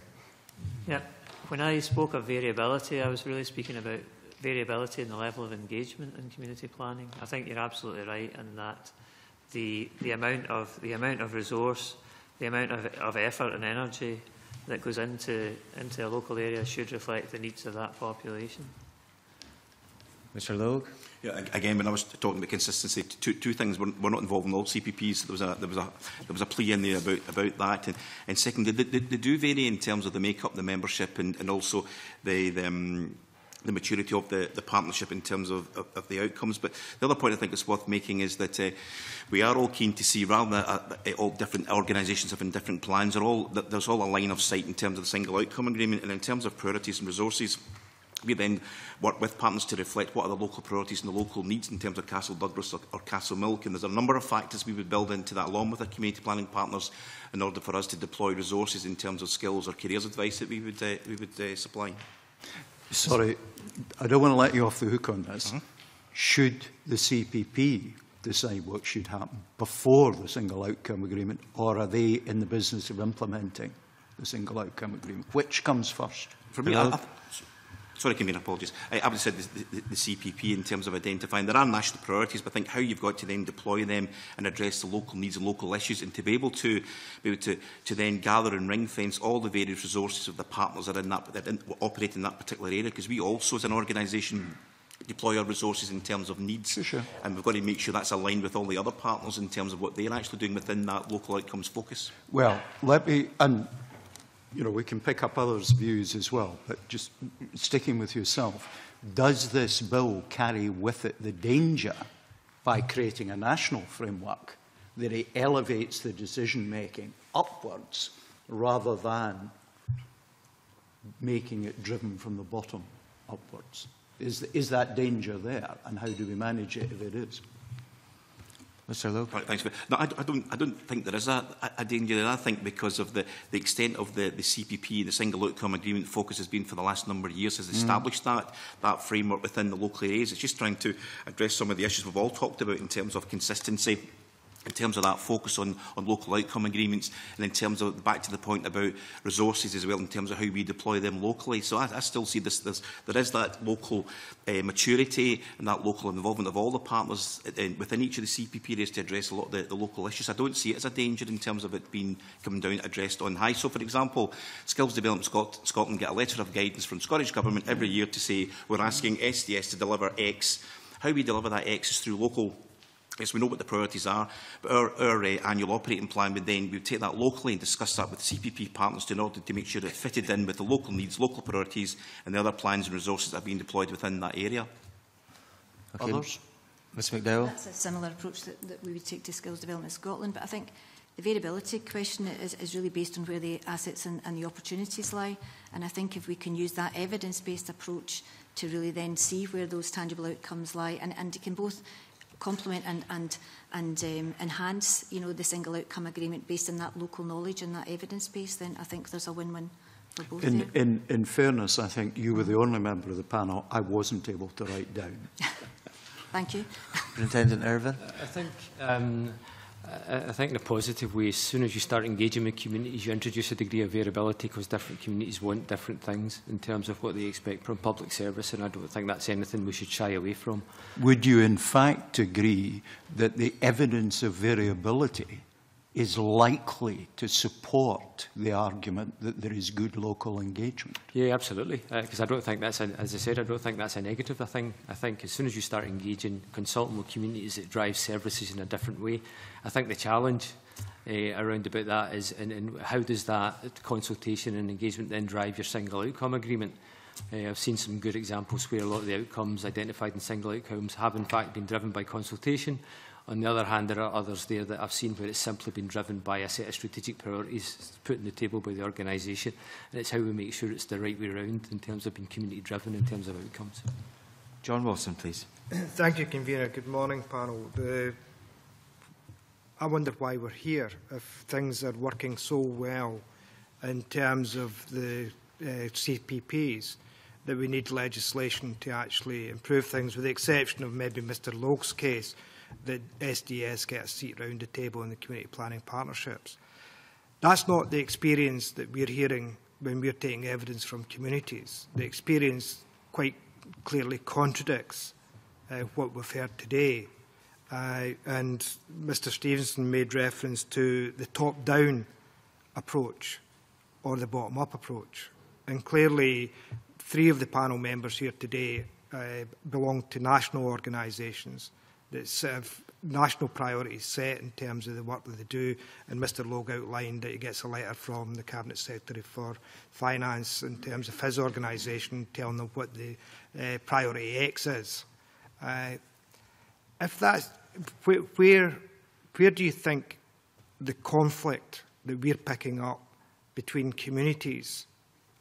Yeah. When I spoke of variability, I was really speaking about variability in the level of engagement in community planning. I think you're absolutely right in that the amount of resource, the amount of effort and energy that goes into a local area should reflect the needs of that population. Mr. Logue. Yeah, again, when I was talking about consistency, two things were not involved in all CPPs. There was a plea in there about that, and secondly, they do vary in terms of the makeup, the membership, and also the maturity of the partnership in terms of the outcomes. But the other point I think it's worth making is that we are all keen to see, rather than all different organisations having different plans, there's all a line of sight in terms of the single outcome agreement, and in terms of priorities and resources, we then work with partners to reflect what are the local priorities and the local needs in terms of Castle Douglas or Castle Milk. And there's a number of factors we would build into that, along with our community planning partners, in order for us to deploy resources in terms of skills or careers advice that we would supply. Sorry, I don't want to let you off the hook on this. Should the CPP decide what should happen before the single outcome agreement, or are they in the business of implementing the single outcome agreement? Which comes first? For me, sorry, Convener, apologies. I would say the CPP in terms of identifying. There are national priorities, but I think how you've got to then deploy them and address the local needs and local issues, and to be able to then gather and ring fence all the various resources of the partners that operate in that particular area, because we also, as an organisation, deploy our resources in terms of needs, sure, and we've got to make sure that's aligned with all the other partners in terms of what they're actually doing within that local outcomes focus. Well, let me... You know, we can pick up others' views as well, but just sticking with yourself, does this bill carry with it the danger, by creating a national framework, that it elevates the decision-making upwards rather than making it driven from the bottom upwards? Is that danger there, and how do we manage it if it is? Mr. Lowe. Right, thanks. No, I don't think there is a danger there. I think because of the extent of the CPP and the single outcome agreement focus has been for the last number of years, has established that framework within the local areas. It's just trying to address some of the issues we've all talked about in terms of consistency, in terms of that focus on local outcome agreements, and in terms of, back to the point about resources as well, in terms of how we deploy them locally. So I still see there is that local maturity and that local involvement of all the partners within each of the CPP areas to address a lot of the local issues. I don't see it as a danger in terms of it being coming down addressed on high. So, for example, Skills Development Scotland get a letter of guidance from Scottish Government every year to say we're asking SDS to deliver X. How we deliver that X is through local... Yes, we know what the priorities are, but our annual operating plan would then we would take that locally and discuss that with CPP partners in order to make sure it fitted in with the local needs, local priorities, and the other plans and resources that are being deployed within that area. Okay. Others? Ms McDowall. That's a similar approach that we would take to Skills Development Scotland, but I think the variability question is really based on where the assets and the opportunities lie, and I think if we can use that evidence-based approach to really then see where those tangible outcomes lie, and it can both complement and enhance, you know, the single outcome agreement based on that local knowledge and that evidence base, then I think there's a win-win for both of you? In fairness, I think you were the only member of the panel I wasn't able to write down. Thank you. Superintendent Irvine. I think in a positive way, as soon as you start engaging with communities, you introduce a degree of variability because different communities want different things in terms of what they expect from public service, and I don't think that's anything we should shy away from. Would you in fact agree that the evidence of variability is likely to support the argument that there is good local engagement? Yeah, absolutely. Because I don't think that's, as I said, I don't think that's a negative. I think as soon as you start engaging, consulting with communities, it drives services in a different way. I think the challenge around about that is, and how does that consultation and engagement then drive your single outcome agreement? I've seen some good examples where a lot of the outcomes identified in single outcomes have in fact been driven by consultation. On the other hand, there are others there that I've seen where it's simply been driven by a set of strategic priorities put on the table by the organisation, and it's how we make sure it's the right way round in terms of being community-driven in terms of outcomes. John Wilson, please. Thank you, Convener. Good morning, panel. I wonder why we're here if things are working so well in terms of the CPPs that we need legislation to actually improve things, with the exception of maybe Mr Logue's case, that SDS get a seat round the table in the community planning partnerships. That's not the experience that we're hearing when we're taking evidence from communities. The experience quite clearly contradicts what we've heard today. And Mr Stevenson made reference to the top-down approach or the bottom-up approach. And clearly, three of the panel members here today belong to national organisations that have national priorities set in terms of the work that they do, and Mr Logue outlined that he gets a letter from the Cabinet Secretary for Finance in terms of his organisation telling them what the priority X is. If that's, where do you think the conflict that we're picking up between communities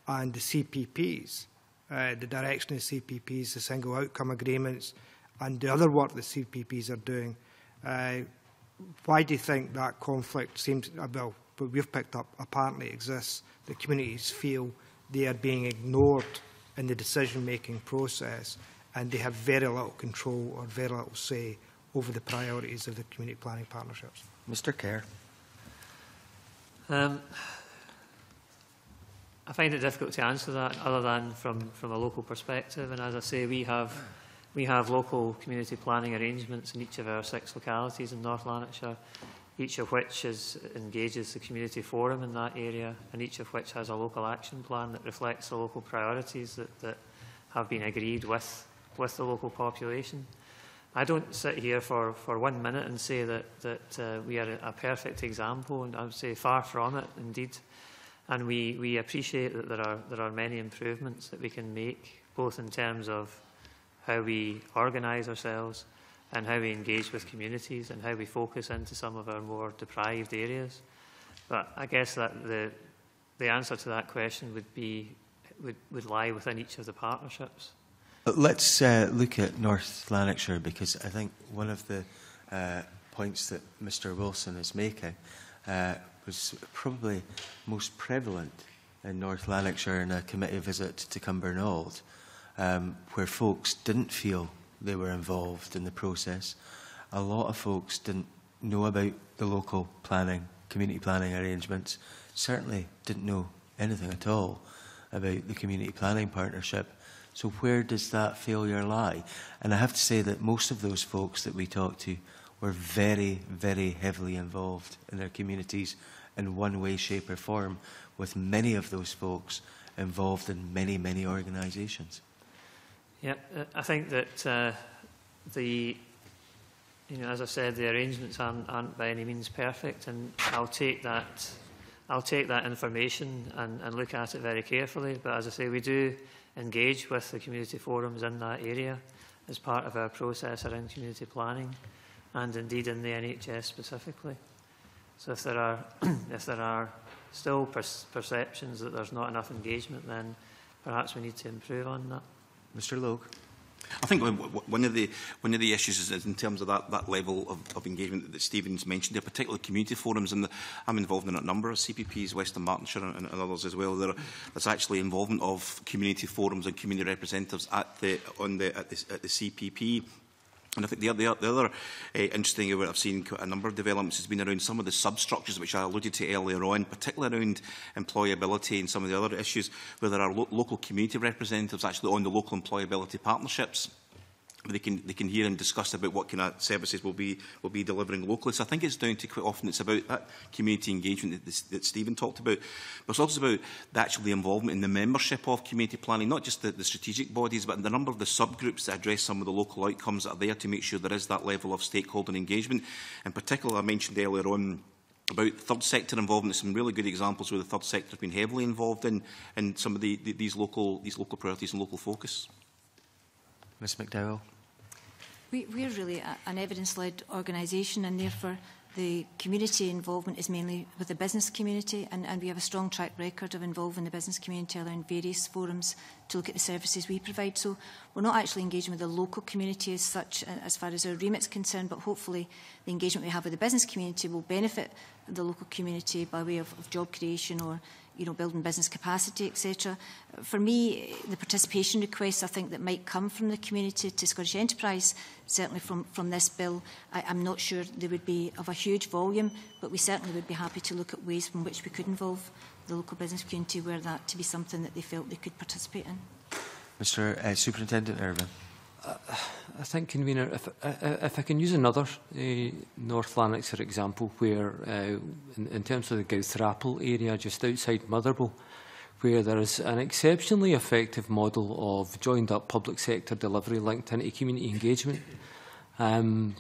and the CPPs, the direction of CPPs, the single outcome agreements, and the other work that CPPs are doing, why do you think that conflict seems, well, what we've picked up apparently exists, that communities feel they are being ignored in the decision-making process and they have very little control or very little say over the priorities of the community planning partnerships? Mr Kerr. I find it difficult to answer that other than from a local perspective, and as I say, we have local community planning arrangements in each of our 6 localities in North Lanarkshire, each of which engages the community forum in that area, and each of which has a local action plan that reflects the local priorities that have been agreed with the local population. I don't sit here for 1 minute and say that we are a perfect example, and I would say far from it indeed. And we appreciate that there are many improvements that we can make, both in terms of how we organise ourselves and how we engage with communities and how we focus into some of our more deprived areas. But I guess that the answer to that question would lie within each of the partnerships. Let's look at North Lanarkshire, because I think one of the points that Mr Wilson is making was probably most prevalent in North Lanarkshire in a committee visit to Cumbernauld, where folks didn't feel they were involved in the process. A lot of folks didn't know about the local planning, community planning arrangements, certainly didn't know anything at all about the community planning partnership. So where does that failure lie? And I have to say that most of those folks that we talked to were very, very heavily involved in their communities in one way, shape or form, with many of those folks involved in many, many organisations. Yeah, I think that as I said, the arrangements aren't by any means perfect, and I'll take that information and look at it very carefully. But as I say, we do engage with the community forums in that area as part of our process around community planning, and indeed in the NHS specifically. So if there are still perceptions that there's not enough engagement, then perhaps we need to improve on that. Mr Logue. I think one of the issues is in terms of that level of engagement that Stephen's mentioned, particularly community forums. And I'm involved in a number of CPPs, Western Martinshire and others as well. There's actually involvement of community forums and community representatives at the CPP. And I think the other interesting thing I've seen a number of developments has been around some of the substructures which I alluded to earlier on, particularly around employability and some of the other issues where there are local community representatives actually on the local employability partnerships. They can hear and discuss about what kind of services will be delivering locally. So I think it's down to quite often it's about that community engagement that Stephen talked about, but it's also about the actual involvement in the membership of community planning, not just the strategic bodies, but the number of the subgroups that address some of the local outcomes that are there to make sure there is that level of stakeholder engagement. In particular, I mentioned earlier on about third sector involvement. There's some really good examples where the third sector has been heavily involved in some of these local priorities and local focus. Ms McDowall. We're really an evidence-led organisation, and therefore the community involvement is mainly with the business community, and we have a strong track record of involving the business community around various forums to look at the services we provide. So we're not actually engaging with the local community as such as far as our remit's concerned, but hopefully the engagement we have with the business community will benefit the local community by way of job creation or building business capacity, etc. For me, the participation requests I think that might come from the community to Scottish Enterprise, certainly from this bill, I'm not sure they would be of a huge volume, but we certainly would be happy to look at ways in which we could involve the local business community were that to be something that they felt they could participate in. Mr Superintendent Irvine. I think, Convener, if I can use another North Lanarkshire example where, in terms of the Gowthrapple area just outside Motherwell, where there is an exceptionally effective model of joined-up public sector delivery linked into community engagement,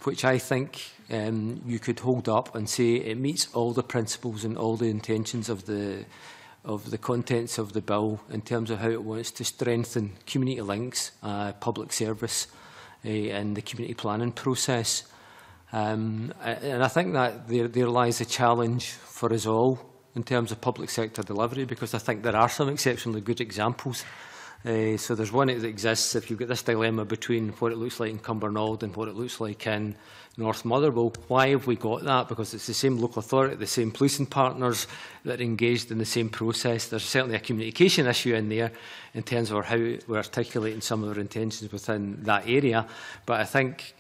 which I think you could hold up and say it meets all the principles and all the intentions of the contents of the bill in terms of how it wants to strengthen community links, public service and the community planning process. And I think that there lies a challenge for us all in terms of public sector delivery, because I think there are some exceptionally good examples. So there's one that exists if you've got this dilemma between what it looks like in Cumbernauld and what it looks like in North Motherwell. Why have we got that? Because it's the same local authority, the same policing partners that are engaged in the same process. There's certainly a communication issue in there in terms of how we're articulating some of our intentions within that area. But I think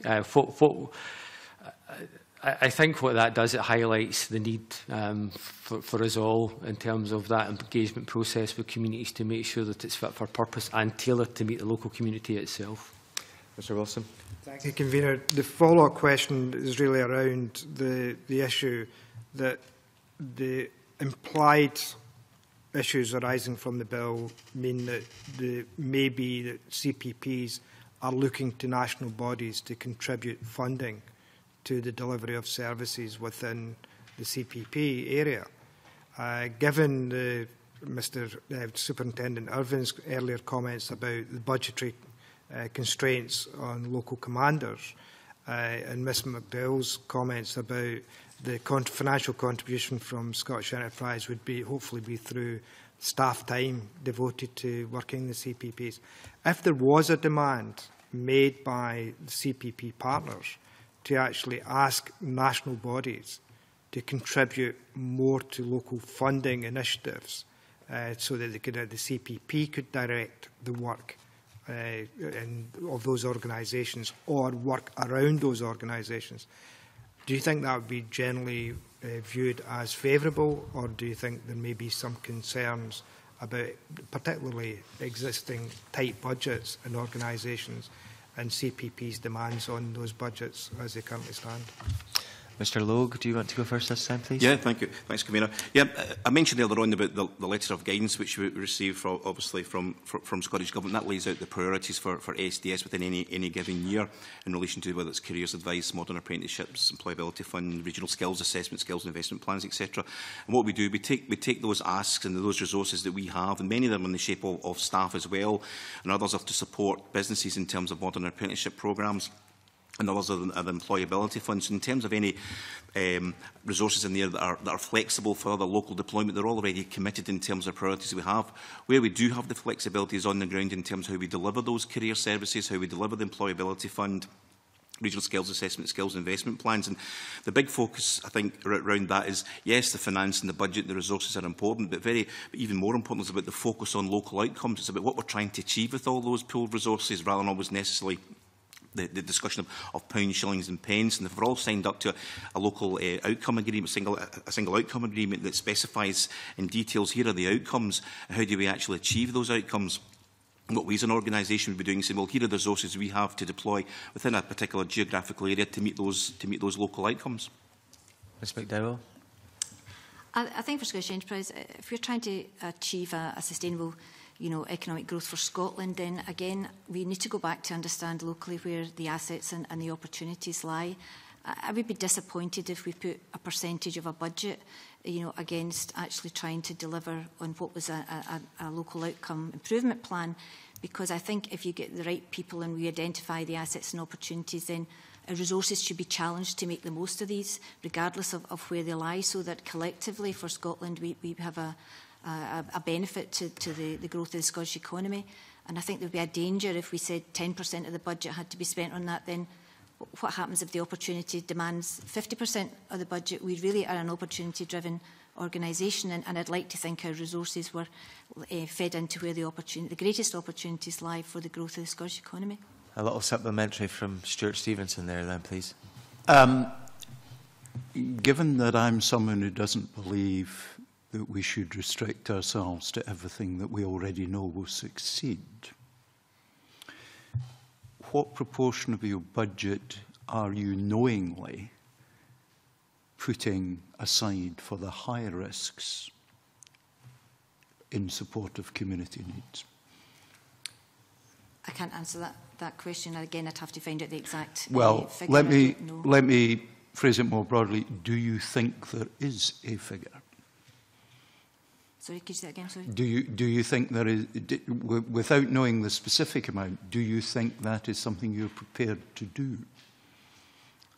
what that does, it highlights the need for us all in terms of that engagement process with communities to make sure that it's fit for purpose and tailored to meet the local community itself. Mr Wilson. Thank you, Convener. The follow-up question is really around the issue that the implied issues arising from the bill mean that maybe that CPPs are looking to national bodies to contribute funding to the delivery of services within the CPP area. Given Mr Superintendent Irvine's earlier comments about the budgetary constraints on local commanders and Ms McDowell's comments about the financial contribution from Scottish Enterprise would be hopefully be through staff time devoted to working the CPPs. If there was a demand made by the CPP partners to actually ask national bodies to contribute more to local funding initiatives so that they could, the CPP could direct the work of those organisations or work around those organisations. Do you think that would be generally viewed as favourable, or do you think there may be some concerns about particularly existing tight budgets in organisations and CPP's demands on those budgets as they currently stand? Mr Logue, do you want to go first this time, please? Yeah, thank you. Thanks, Convener. Yeah, I mentioned earlier on about the letter of guidance which we received from, obviously from Scottish Government. That lays out the priorities for SDS within any given year in relation to whether it's careers advice, modern apprenticeships, employability fund, regional skills assessment, skills and investment plans, etc. And what we do, we take those asks and those resources that we have, and many of them in the shape of staff as well, and others are to support businesses in terms of modern apprenticeship programmes. and others are the employability funds. In terms of any resources in there that are flexible for other local deployment, they're already committed in terms of priorities we have. Where we do have the flexibility is on the ground in terms of how we deliver those career services, how we deliver the employability fund, regional skills assessment, skills investment plans. And the big focus, I think, around that is, yes, the finance and the budget, the resources are important, but even more important is about the focus on local outcomes. It's about what we're trying to achieve with all those pooled resources, rather than always necessarily the discussion of pounds, shillings and pence. And if we're all signed up to a local outcome agreement, a single outcome agreement that specifies in details, here are the outcomes, how do we actually achieve those outcomes? What we as an organisation would be doing is saying, well, here are the resources we have to deploy within a particular geographical area to meet those local outcomes. Ms McDowall. I think for Scottish Enterprise, if we're trying to achieve a sustainable, economic growth for Scotland, then again, we need to go back to understand locally where the assets and the opportunities lie. I would be disappointed if we put a percentage of a budget, against actually trying to deliver on what was a local outcome improvement plan, because I think if you get the right people and we identify the assets and opportunities, then resources should be challenged to make the most of these, regardless of where they lie, so that collectively for Scotland we have a benefit to the growth of the Scottish economy. And I think there would be a danger if we said 10% of the budget had to be spent on that, then what happens if the opportunity demands 50% of the budget? We really are an opportunity-driven organisation, and I'd like to think our resources were fed into where the greatest opportunities lie for the growth of the Scottish economy. A little supplementary from Stuart Stevenson there, then, please. Given that I'm someone who doesn't believe that we should restrict ourselves to everything that we already know will succeed, what proportion of your budget are you knowingly putting aside for the high risks in support of community needs? I can't answer that question. Again, I'd have to find out the exact figure. Well, let me phrase it more broadly. Do you think there is a figure? Sorry, could you say that again? Sorry. Do you think there is, without knowing the specific amount, do you think that is something you're prepared to do?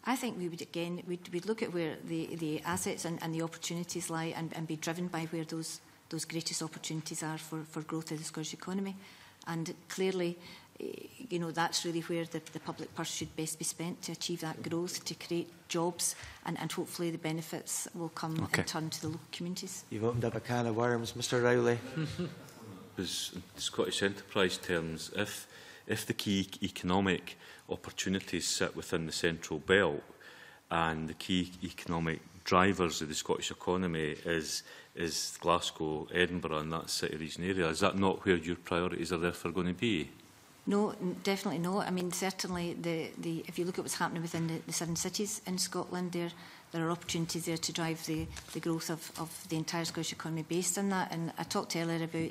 I think we would, again, we'd look at where the assets and the opportunities lie and be driven by where those greatest opportunities are for growth of the Scottish economy. And clearly, that's really where the public purse should best be spent to achieve that growth, to create jobs, and hopefully the benefits will come in turn to the local communities. You've opened up a can of worms, Mr Rowley. As Scottish Enterprise terms, if the key economic opportunities sit within the central belt and the key economic drivers of the Scottish economy is Glasgow, Edinburgh and that city region area, is that not where your priorities are therefore going to be? No, definitely not. I mean, certainly, if you look at what's happening within the southern cities in Scotland, there are opportunities there to drive the growth of the entire Scottish economy based on that. And I talked earlier about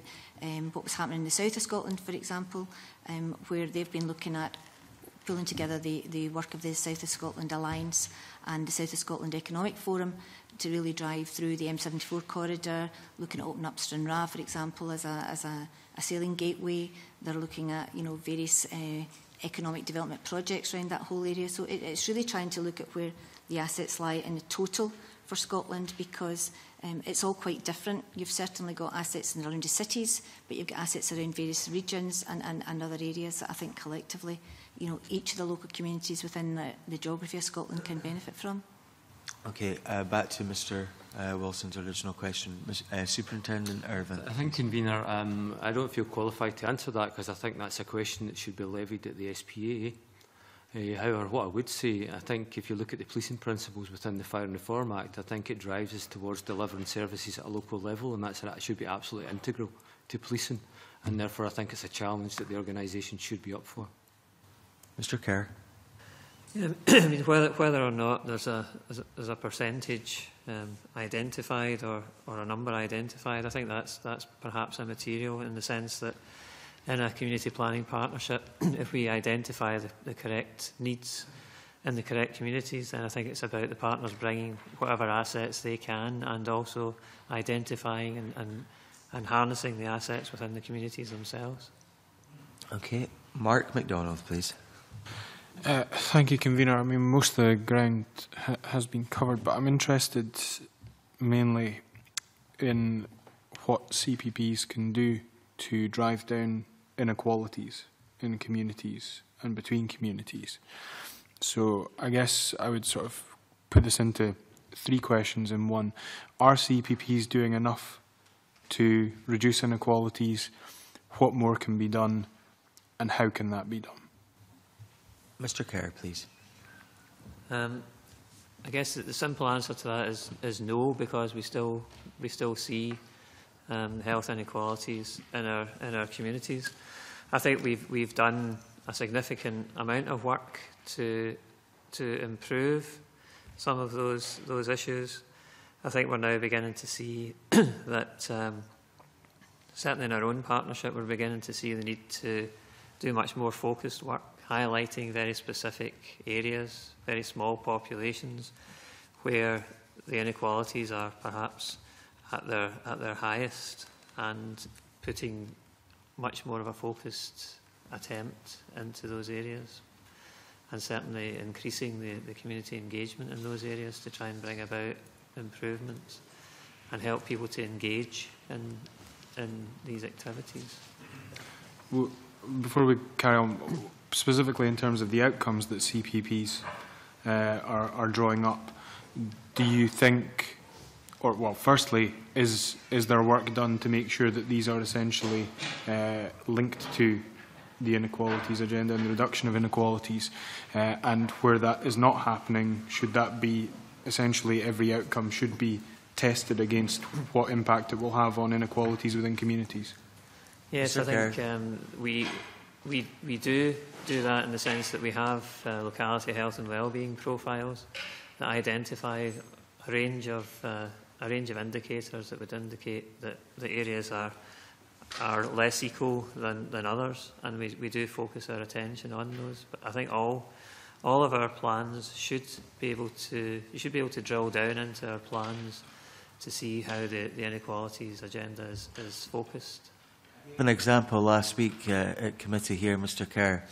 what was happening in the south of Scotland, for example, where they've been looking at pulling together the work of the South of Scotland Alliance and the South of Scotland Economic Forum to really drive through the M74 corridor, looking at opening up Stranraer, for example, as a sailing gateway. They're looking at various economic development projects around that whole area. So it's really trying to look at where the assets lie in the total for Scotland, because it's all quite different. You've certainly got assets in around the cities, but you've got assets around various regions and other areas that I think collectively, each of the local communities within the geography of Scotland can benefit from. Okay, back to Mr Wilson's original question. Superintendent Irvine. I think, Convener, I don't feel qualified to answer that, because I think that's a question that should be levied at the SPA. However, what I would say, I think if you look at the policing principles within the Fire and Reform Act, I think it drives us towards delivering services at a local level, and that should be absolutely integral to policing, and therefore I think it's a challenge that the organisation should be up for. Mr Kerr. Yeah, I mean, whether or not there's a percentage identified or a number identified, I think that's perhaps immaterial, in the sense that in a community planning partnership, if we identify the correct needs in the correct communities, then I think it's about the partners bringing whatever assets they can, and also identifying and harnessing the assets within the communities themselves. Okay, Mark MacDonald, please. Thank you, Convener. I mean, most of the ground has been covered, but I'm interested mainly in what CPPs can do to drive down inequalities in communities and between communities. So I guess I would sort of put this into three questions in one. Are CPPs doing enough to reduce inequalities? What more can be done, and how can that be done? Mr. Kerr, please. I guess the simple answer to that is no, because we still see health inequalities in our communities. I think we've done a significant amount of work to improve some of those issues. I think we're now beginning to see that, certainly in our own partnership, we're beginning to see the need to do much more focused work, highlighting very specific areas, very small populations, where the inequalities are perhaps at their highest, and putting much more of a focused attempt into those areas, and certainly increasing the community engagement in those areas to try and bring about improvements and help people to engage in these activities. Well, before we carry on, specifically in terms of the outcomes that CPPs are drawing up, do you think, or well, firstly, is there work done to make sure that these are essentially linked to the inequalities agenda and the reduction of inequalities, and where that is not happening, should that be essentially every outcome should be tested against what impact it will have on inequalities within communities? Yes, I think we do that in the sense that we have locality health and wellbeing profiles that identify a range of indicators that would indicate that the areas are less equal than others, and we do focus our attention on those. But I think all of our plans should be able to, you should be able to drill down into our plans to see how the inequalities agenda is focused. An example last week at committee here, Mr. Kerr,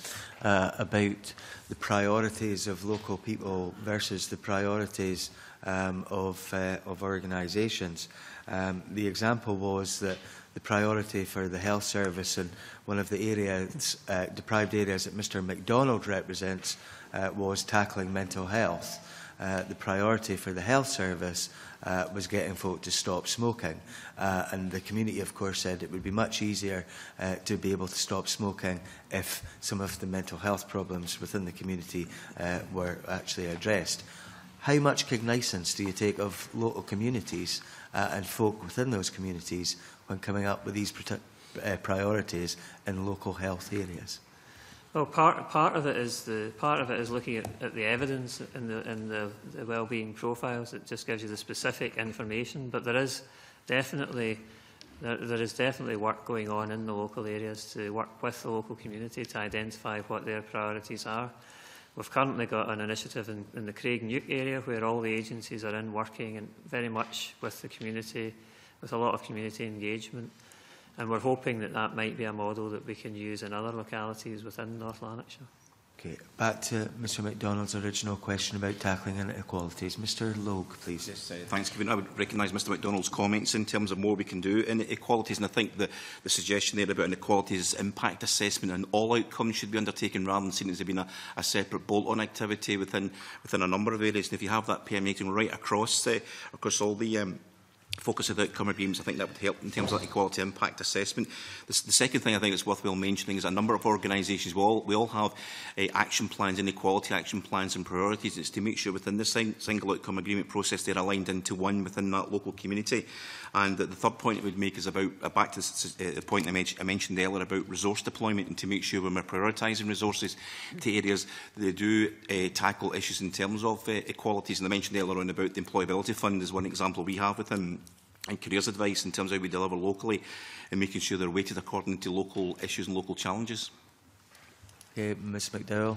about the priorities of local people versus the priorities of organisations. The example was that the priority for the health service in one of the areas, deprived areas that Mr. McDonald represents, was tackling mental health. The priority for the health service was getting folk to stop smoking, and the community of course said it would be much easier to be able to stop smoking if some of the mental health problems within the community were actually addressed. How much cognizance do you take of local communities and folk within those communities when coming up with these priorities in local health areas? Well, part of it is looking at the evidence in the wellbeing profiles. It just gives you the specific information, but there is definitely work going on in the local areas to work with the local community to identify what their priorities are. We've currently got an initiative in the Craig Newt area where all the agencies are in working and very much with the community, with a lot of community engagement. And we're hoping that that might be a model that we can use in other localities within North Lanarkshire. Okay, back to Mr. McDonald's original question about tackling inequalities. Mr. Logue, please. Yes, thanks, Kevin. I would recognise Mr. McDonald's comments in terms of more we can do in inequalities, and I think the suggestion there about inequalities, impact assessment and all outcomes should be undertaken rather than seen as being a separate bolt-on activity within a number of areas. And if you have that PM rating right across all the focus of the outcome agreements, I think that would help in terms of equality impact assessment. The second thing I think is worthwhile mentioning is a number of organisations, we all have action plans, inequality action plans and priorities. It's to make sure within the single outcome agreement process they're aligned into one within that local community. And the third point I would make is about, back to the point I mentioned earlier about resource deployment, and to make sure when we're prioritising resources to areas they do tackle issues in terms of equalities. And I mentioned earlier on about the employability fund is one example we have within and careers advice in terms of how we deliver locally and making sure they're weighted according to local issues and local challenges. Okay, Ms McDowall.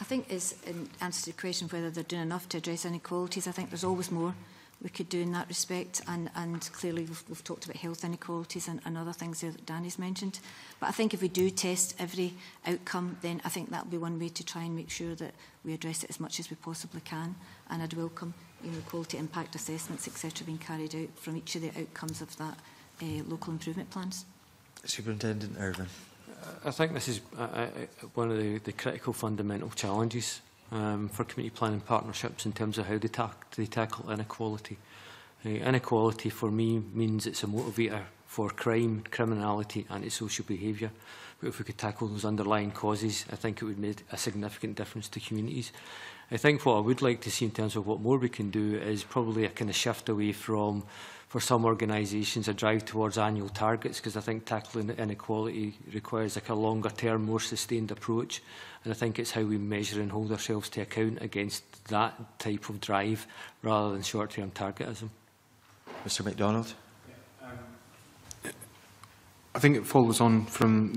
I think, in answer to the question whether they're doing enough to address inequalities, I think there's always more we could do in that respect. And clearly we've talked about health inequalities and other things there that Danny's mentioned. But I think if we do test every outcome, then I think that will be one way to try and make sure that we address it as much as we possibly can. And I'd welcome, you know, quality impact assessments, etc., being carried out from each of the outcomes of that local improvement plans. Superintendent Irvine. I think this is one of the critical fundamental challenges for community planning partnerships in terms of how they tackle inequality. Inequality for me means it's a motivator for crime, criminality, antisocial behaviour. But if we could tackle those underlying causes, I think it would make a significant difference to communities. I think what I would like to see in terms of what more we can do is probably a kind of shift away from, for some organisations, a drive towards annual targets, because I think tackling inequality requires like a longer term, more sustained approach. And I think it's how we measure and hold ourselves to account against that type of drive rather than short term targetism. Mr McDonald. I think it follows on from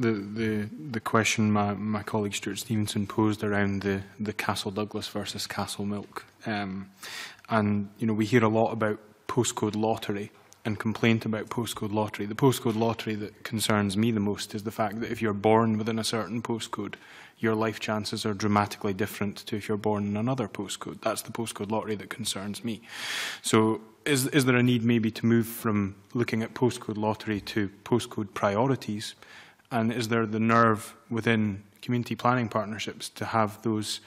the question my colleague Stuart Stevenson posed around the Castle Douglas versus Castle Milk. And you know, we hear a lot about postcode lottery and complaint about postcode lottery. The postcode lottery that concerns me the most is the fact that if you're born within a certain postcode, your life chances are dramatically different to if you're born in another postcode. That's the postcode lottery that concerns me. So is there a need maybe to move from looking at postcode lottery to postcode priorities? And is there the nerve within community planning partnerships to have those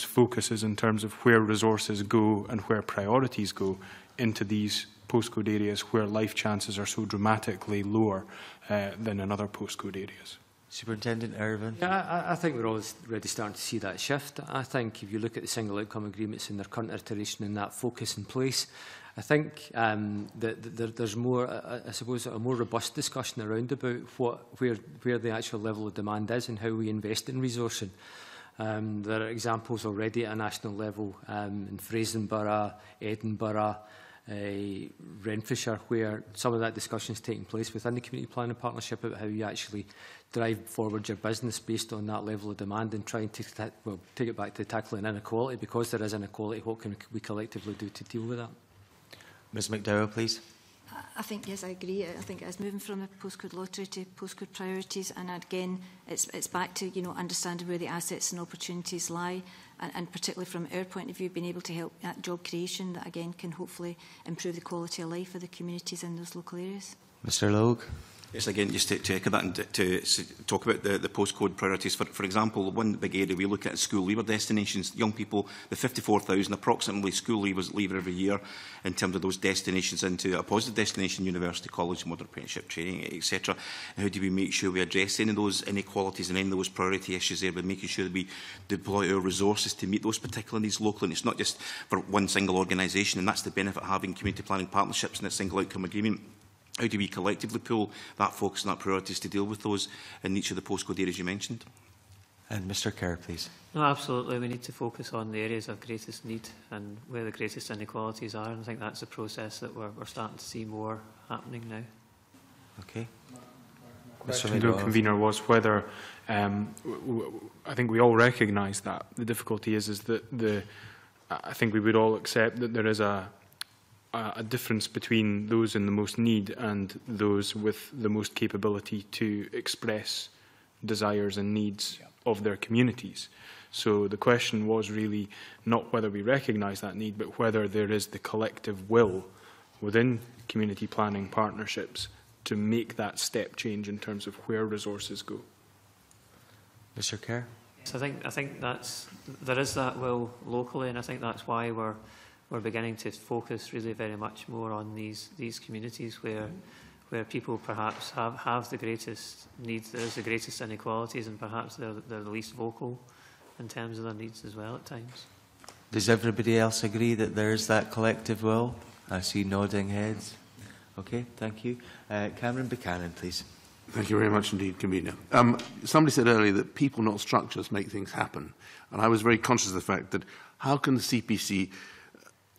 focuses in terms of where resources go and where priorities go into these postcode areas where life chances are so dramatically lower than in other postcode areas? Superintendent Irvine. Yeah, I think we're already starting to see that shift. I think if you look at the single outcome agreements in their current iteration and that focus in place, I think that there's more, I suppose, a more robust discussion around about where the actual level of demand is and how we invest in resourcing. There are examples already at a national level in Fraser Borough, Edinburgh, Renfrewshire, where some of that discussion is taking place within the community planning partnership about how you actually drive forward your business based on that level of demand and trying to take it back to tackling inequality. Because there is inequality, what can we collectively do to deal with that? Ms McDowall, please. I think, yes, I agree. I think it's moving from a postcode lottery to postcode priorities, and again, it's back to, you know, understanding where the assets and opportunities lie, and particularly from our point of view, being able to help that job creation that again can hopefully improve the quality of life of the communities in those local areas. Mr Logue. Yes, again, just to echo that and to talk about the postcode priorities. For example, one big area we look at school leaver destinations. Young people, the 54,000 approximately school leavers leave every year in terms of those destinations into a positive destination, university, college, modern apprenticeship training, etc. How do we make sure we address any of those inequalities and any of those priority issues there by making sure that we deploy our resources to meet those particular needs locally? And it's not just for one single organisation, and that's the benefit of having community planning partnerships and a single outcome agreement. How do we collectively pull that focus and that priorities to deal with those in each of the postcode areas you mentioned? And Mr Kerr, please. No, absolutely. We need to focus on the areas of greatest need and where the greatest inequalities are. And I think that's a process that we're starting to see more happening now. Okay. The question to the convener was whether, I think we all recognise that. The difficulty is that I think we would all accept that there is a difference between those in the most need and those with the most capability to express desires and needs of their communities. So the question was really not whether we recognise that need, but whether there is the collective will within community planning partnerships to make that step change in terms of where resources go. Mr Kerr? Yes, I think there is that will locally, and I think that's why we're beginning to focus really very much more on these communities where people perhaps have the greatest needs, there's the greatest inequalities, and perhaps they're the least vocal in terms of their needs as well at times. Does everybody else agree that there is that collective will? I see nodding heads. Okay, thank you. Cameron Buchanan, please. Thank you very much indeed, Convener. Somebody said earlier that people, not structures, make things happen. And I was very conscious of the fact that how can the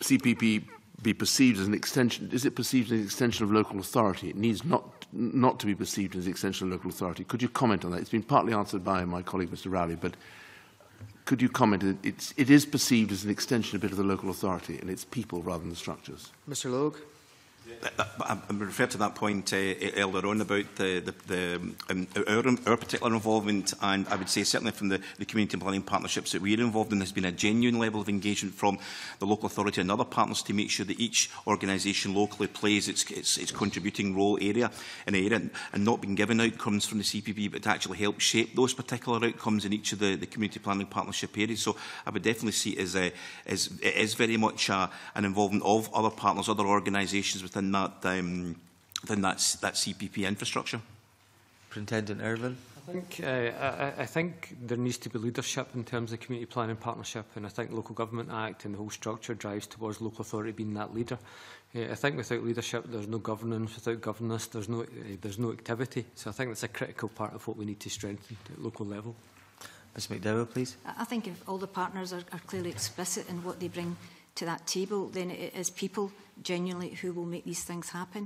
CPP be perceived as an extension? Is it perceived as an extension of local authority? It needs not to be perceived as an extension of local authority. Could you comment on that? It's been partly answered by my colleague, Mr Rowley, but could you comment? It is perceived as an extension a bit of the local authority and its people rather than the structures. Mr. Logue. I referred to that point earlier on about our particular involvement, and I would say certainly from the community planning partnerships that we are involved in, there's been a genuine level of engagement from the local authority and other partners to make sure that each organisation locally plays its contributing role in an area and not being given outcomes from the CPB, but to actually help shape those particular outcomes in each of the community planning partnership areas. So I would definitely see it as very much an involvement of other partners, other organisations within that CPP infrastructure. Superintendent Irvine. I think there needs to be leadership in terms of community planning partnership, and I think the Local Government Act and the whole structure drives towards local authority being that leader. I think without leadership there's no governance, without governance there's no activity. So I think that's a critical part of what we need to strengthen at local level. Ms McDowall, please. I think if all the partners are clearly explicit in what they bring to that table, then it is people genuinely who will make these things happen,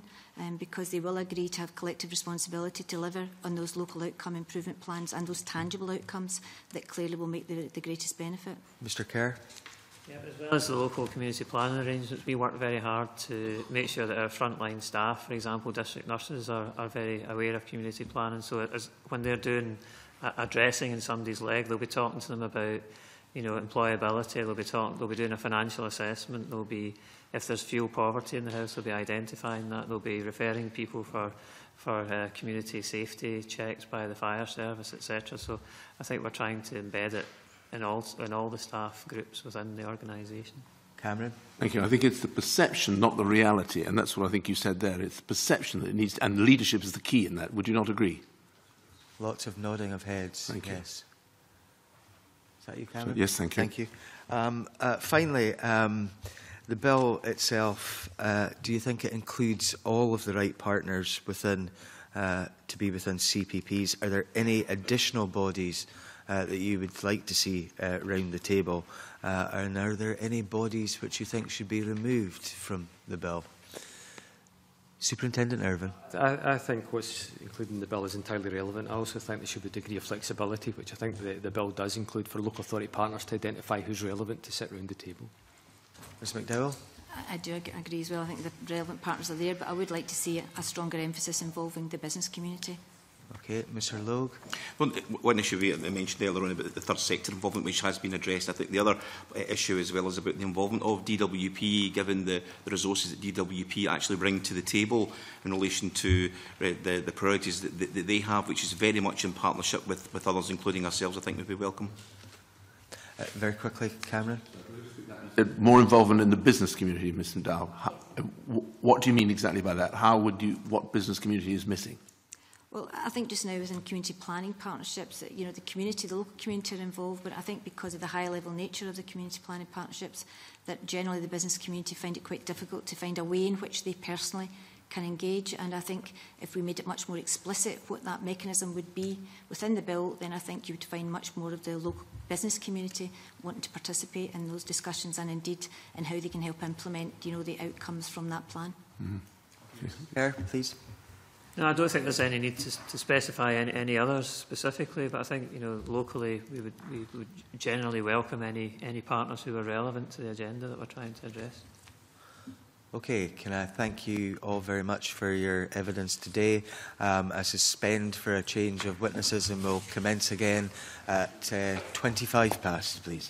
because they will agree to have collective responsibility to deliver on those local outcome improvement plans and those tangible outcomes that clearly will make the greatest benefit. Mr Kerr. Yeah, as well as the local community planning arrangements, we work very hard to make sure that our frontline staff, for example district nurses, are very aware of community planning. So when they're doing a dressing in somebody's leg, they'll be talking to them about employability, they'll be doing a financial assessment, they'll be, if there's fuel poverty in the house, they'll be identifying that, they'll be referring people for community safety checks by the fire service, etc. So I think we're trying to embed it in all the staff groups within the organisation. Cameron. Thank you. I think it's the perception, not the reality, and that's what I think you said there. It's the perception that it needs, and leadership is the key in that. Would you not agree? Lots of nodding of heads. Thank you. Yes. Is that you, Cameron? Yes, thank you. Thank you. Finally, the bill itself, do you think it includes all of the right partners within, to be within CPPs? Are there any additional bodies that you would like to see round the table? And are there any bodies which you think should be removed from the bill? Superintendent Irvine. I think what's included in the bill is entirely relevant. I also think there should be a degree of flexibility, which I think the bill does include, for local authority partners to identify who's relevant to sit round the table. Ms McDowall. I do agree as well. I think the relevant partners are there, but I would like to see a stronger emphasis involving the business community. Okay, Mr Logue. Well, one issue we mentioned earlier on about the third sector involvement, which has been addressed. I think the other issue as well is about the involvement of DWP, given the resources that DWP actually bring to the table in relation to the priorities that they have, which is very much in partnership with others, including ourselves. I think would be welcome. Very quickly, Cameron. More involvement in the business community, Ms McDowell. What do you mean exactly by that? What business community is missing? Well, I think just now within community planning partnerships, the community, the local community are involved, but I think because of the high level nature of the community planning partnerships, that generally the business community find it quite difficult to find a way in which they personally can engage. And I think if we made it much more explicit what that mechanism would be within the bill, then I think you would find much more of the local business community wanting to participate in those discussions and indeed in how they can help implement, the outcomes from that plan. Mm-hmm. Claire, please. No, I don't think there's any need to specify any others specifically, but I think locally we would generally welcome any partners who are relevant to the agenda that we're trying to address. Okay, can I thank you all very much for your evidence today? I suspend for a change of witnesses, and we'll commence again at 25 past, please.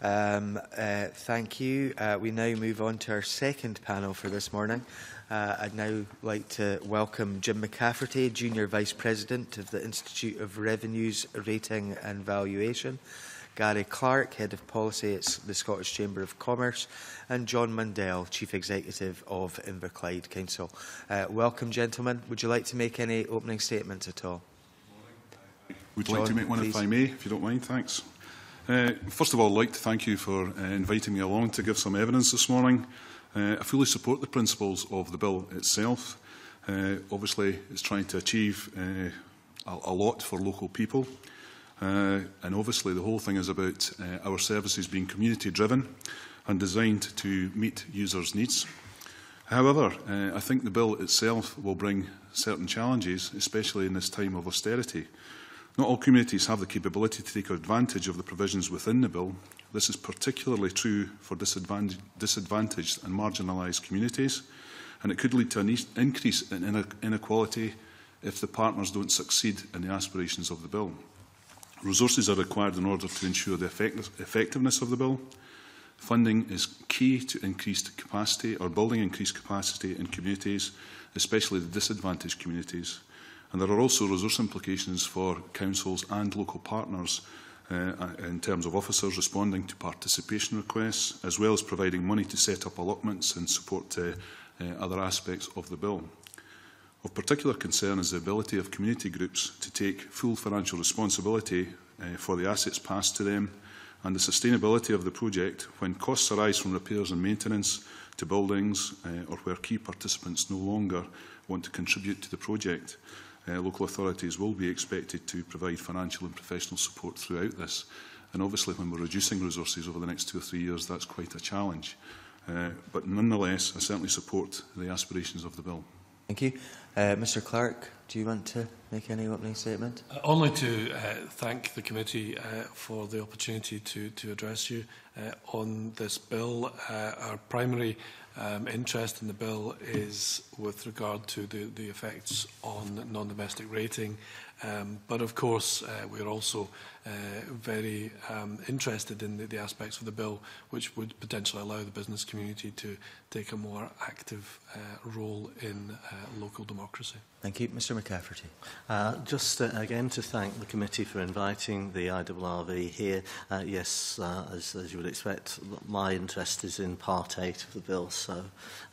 Thank you. We now move on to our second panel for this morning. I'd now like to welcome Jim McCafferty, Junior Vice President of the Institute of Revenues, Rating and Valuation, Gary Clark, Head of Policy at the Scottish Chamber of Commerce, and John Mundell, Chief Executive of Inverclyde Council. Welcome, gentlemen. Would you like to make any opening statements at all? Would John, like to make one, please, if I may, if you don't mind. Thanks. First of all, I'd like to thank you for inviting me along to give some evidence this morning. I fully support the principles of the bill itself. Obviously, it's trying to achieve a lot for local people. And obviously, the whole thing is about our services being community-driven and designed to meet users' needs. However, I think the bill itself will bring certain challenges, especially in this time of austerity. Not all communities have the capability to take advantage of the provisions within the bill. This is particularly true for disadvantaged and marginalised communities, and it could lead to an increase in inequality if the partners don't succeed in the aspirations of the bill. Resources are required in order to ensure the effectiveness of the bill. Funding is key to increased capacity or building increased capacity in communities, especially the disadvantaged communities. And there are also resource implications for councils and local partners in terms of officers responding to participation requests, as well as providing money to set up allotments and support other aspects of the bill. Of particular concern is the ability of community groups to take full financial responsibility for the assets passed to them, and the sustainability of the project when costs arise from repairs and maintenance to buildings or where key participants no longer want to contribute to the project. Local authorities will be expected to provide financial and professional support throughout this. And obviously, when we're reducing resources over the next 2 or 3 years, that's quite a challenge. But nonetheless, I certainly support the aspirations of the bill. Thank you. Mr Clark, do you want to make any opening statement? Only to thank the committee for the opportunity to address you on this bill. Our primary interest in the bill is with regard to the effects on non-domestic rating, but of course we are also very interested in the aspects of the bill which would potentially allow the business community to take a more active role in local democracy. Thank you. Mr McCafferty. Just again to thank the committee for inviting the IRRV here. Yes, as you would expect, my interest is in Part 8 of the bill, so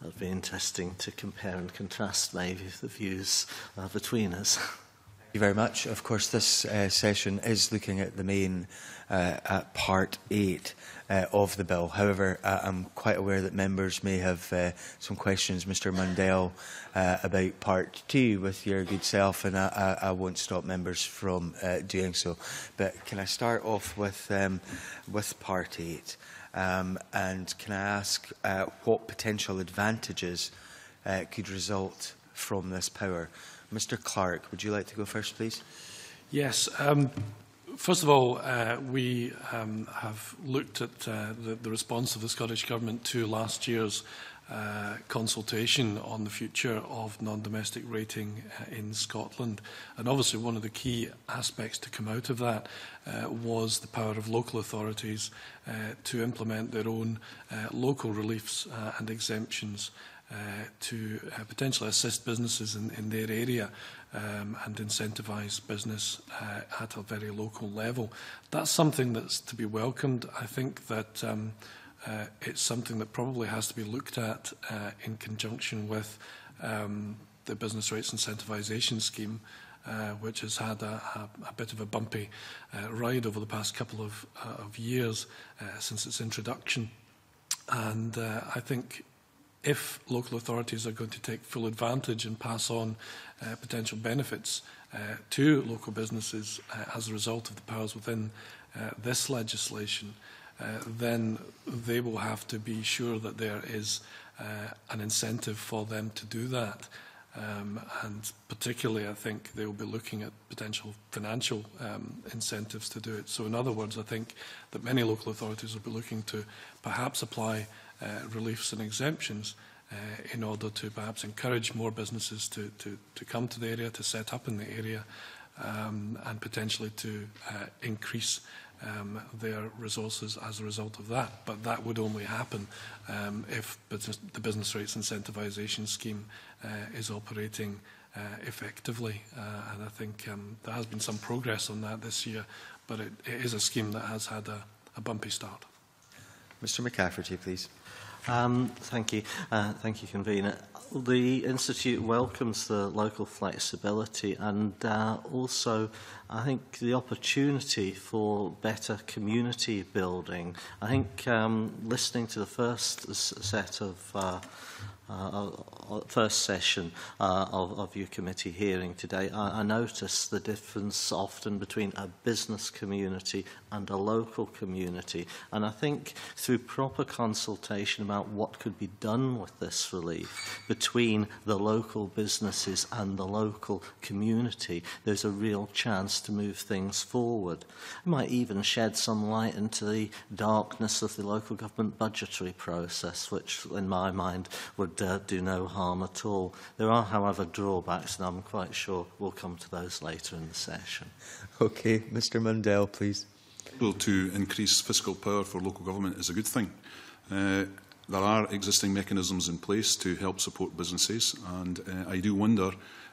it'll be interesting to compare and contrast maybe the views between us. Thank you very much. Of course, this session is looking at the main at Part 8 of the bill. However, I'm quite aware that members may have some questions, Mr Mundell, about Part 2 with your good self, and I won't stop members from doing so. But can I start off with Part 8? And can I ask what potential advantages could result from this power? Mr Clark, would you like to go first, please? Yes. First of all, we have looked at the response of the Scottish Government to last year's consultation on the future of non-domestic rating in Scotland. And obviously one of the key aspects to come out of that was the power of local authorities to implement their own local reliefs and exemptions to potentially assist businesses in their area and incentivise business at a very local level. That's something that's to be welcomed. I think that it's something that probably has to be looked at in conjunction with the business rates incentivisation scheme, which has had a bit of a bumpy ride over the past couple of years since its introduction. And I think if local authorities are going to take full advantage and pass on potential benefits to local businesses as a result of the powers within this legislation, then they will have to be sure that there is an incentive for them to do that. And particularly, I think they will be looking at potential financial incentives to do it. So in other words, I think that many local authorities will be looking to perhaps apply reliefs and exemptions in order to perhaps encourage more businesses to come to the area, to set up in the area, and potentially to increase their resources as a result of that. But that would only happen if the business rights incentivisation scheme is operating effectively. And I think there has been some progress on that this year, but it is a scheme that has had a bumpy start. Mr McCafferty, please. Thank you. Thank you, Convener. The Institute welcomes the local flexibility and also, I think, the opportunity for better community building. I think listening to the first set of first session of your committee hearing today, I noticed the difference often between a business community and a local community. And I think through proper consultation about what could be done with this relief between the local businesses and the local community, there's a real chance to move things forward. It might even shed some light into the darkness of the local government budgetary process, which, in my mind, would do no harm at all. There are, however, drawbacks, and I'm quite sure we'll come to those later in the session. Okay, Mr Mundell, please. Well, to increase fiscal power for local government is a good thing. There are existing mechanisms in place to help support businesses, and I do wonder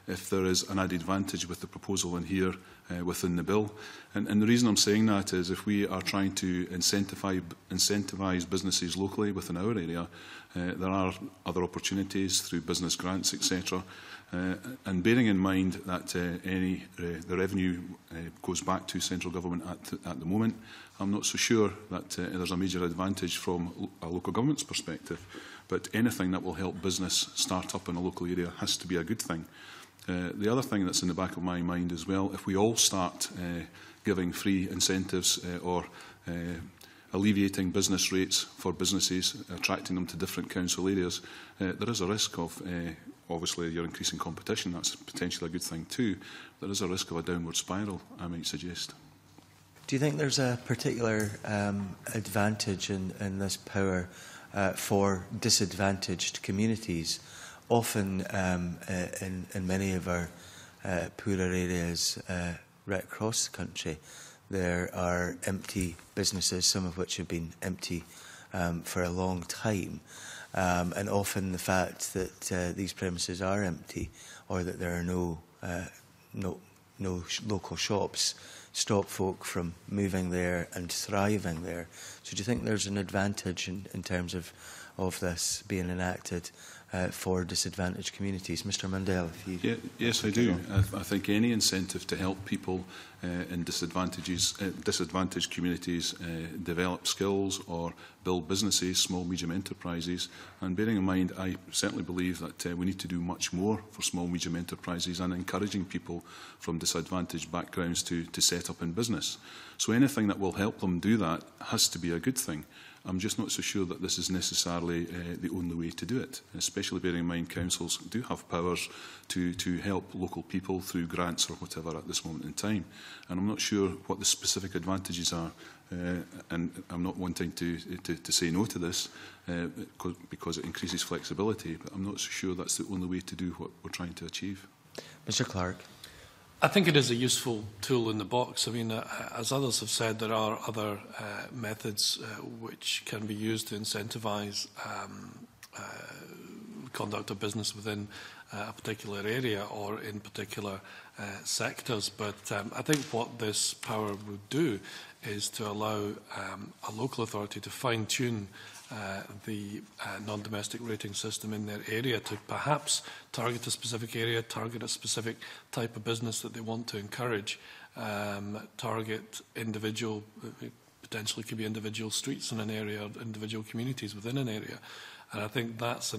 if there is an added advantage with the proposal in here within the bill. And the reason I'm saying that is if we are trying to incentivise businesses locally within our area, there are other opportunities through business grants, etc. And bearing in mind that the revenue goes back to central government at the moment, I'm not so sure that there's a major advantage from a local government's perspective. But anything that will help business start up in a local area has to be a good thing. The other thing that's in the back of my mind as well, if we all start giving free incentives or alleviating business rates for businesses, attracting them to different council areas, there is a risk of, obviously you're increasing competition, that's potentially a good thing too, there is a risk of a downward spiral, I might suggest. Do you think there's a particular advantage in this power for disadvantaged communities? Often in many of our poorer areas right across the country, there are empty businesses, some of which have been empty for a long time. And often the fact that these premises are empty or that there are no local shops stop folk from moving there and thriving there. So do you think there's an advantage in terms of this being enacted for disadvantaged communities? Mr Mundell, if you... yes, I do. I think any incentive to help people in disadvantaged communities develop skills or build businesses, small, medium enterprises. And bearing in mind, I certainly believe that we need to do much more for small, medium enterprises and encouraging people from disadvantaged backgrounds to set up in business. So anything that will help them do that has to be a good thing. I'm just not so sure that this is necessarily the only way to do it, especially bearing in mind councils do have powers to help local people through grants or whatever at this moment in time. And I'm not sure what the specific advantages are, and I'm not wanting to say no to this because it increases flexibility, but I'm not so sure that's the only way to do what we're trying to achieve. Mr Clark. I think it is a useful tool in the box. I mean, as others have said, there are other methods which can be used to incentivise conduct of business within a particular area or in particular sectors. But I think what this power would do is to allow a local authority to fine-tune the non-domestic rating system in their area to perhaps target a specific area, target a specific type of business that they want to encourage, target individual, potentially could be individual streets in an area or individual communities within an area. And I think that's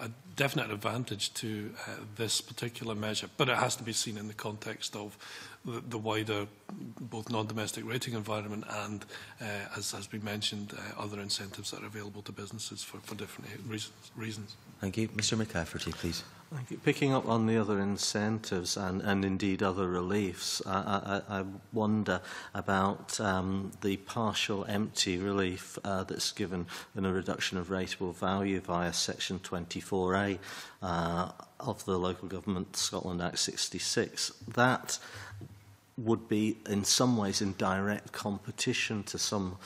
a definite advantage to this particular measure. But it has to be seen in the context of the wider both non-domestic rating environment and, as has been mentioned, other incentives that are available to businesses for different reasons. Thank you. Mr McCafferty, please. Thank you. Picking up on the other incentives and indeed other reliefs, I wonder about the partial empty relief that's given in a reduction of rateable value via Section 24A of the Local Government Scotland Act 66. That would be in some ways in direct competition to some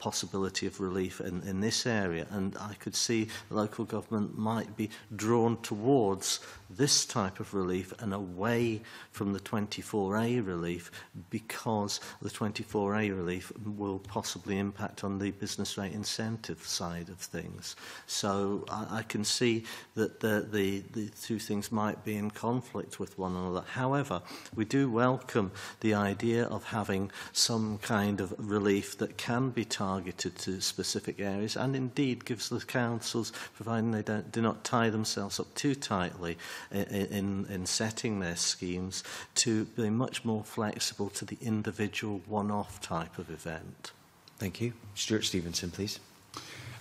possibility of relief in this area. And I could see local government might be drawn towards this type of relief and away from the 24A relief, because the 24A relief will possibly impact on the business rate incentive side of things. So I can see that the two things might be in conflict with one another. However, we do welcome the idea of having some kind of relief that can be targeted to specific areas, and indeed gives the councils, providing they do not tie themselves up too tightly in setting their schemes, to be much more flexible to the individual one-off type of event. Thank you. Stuart Stevenson, please.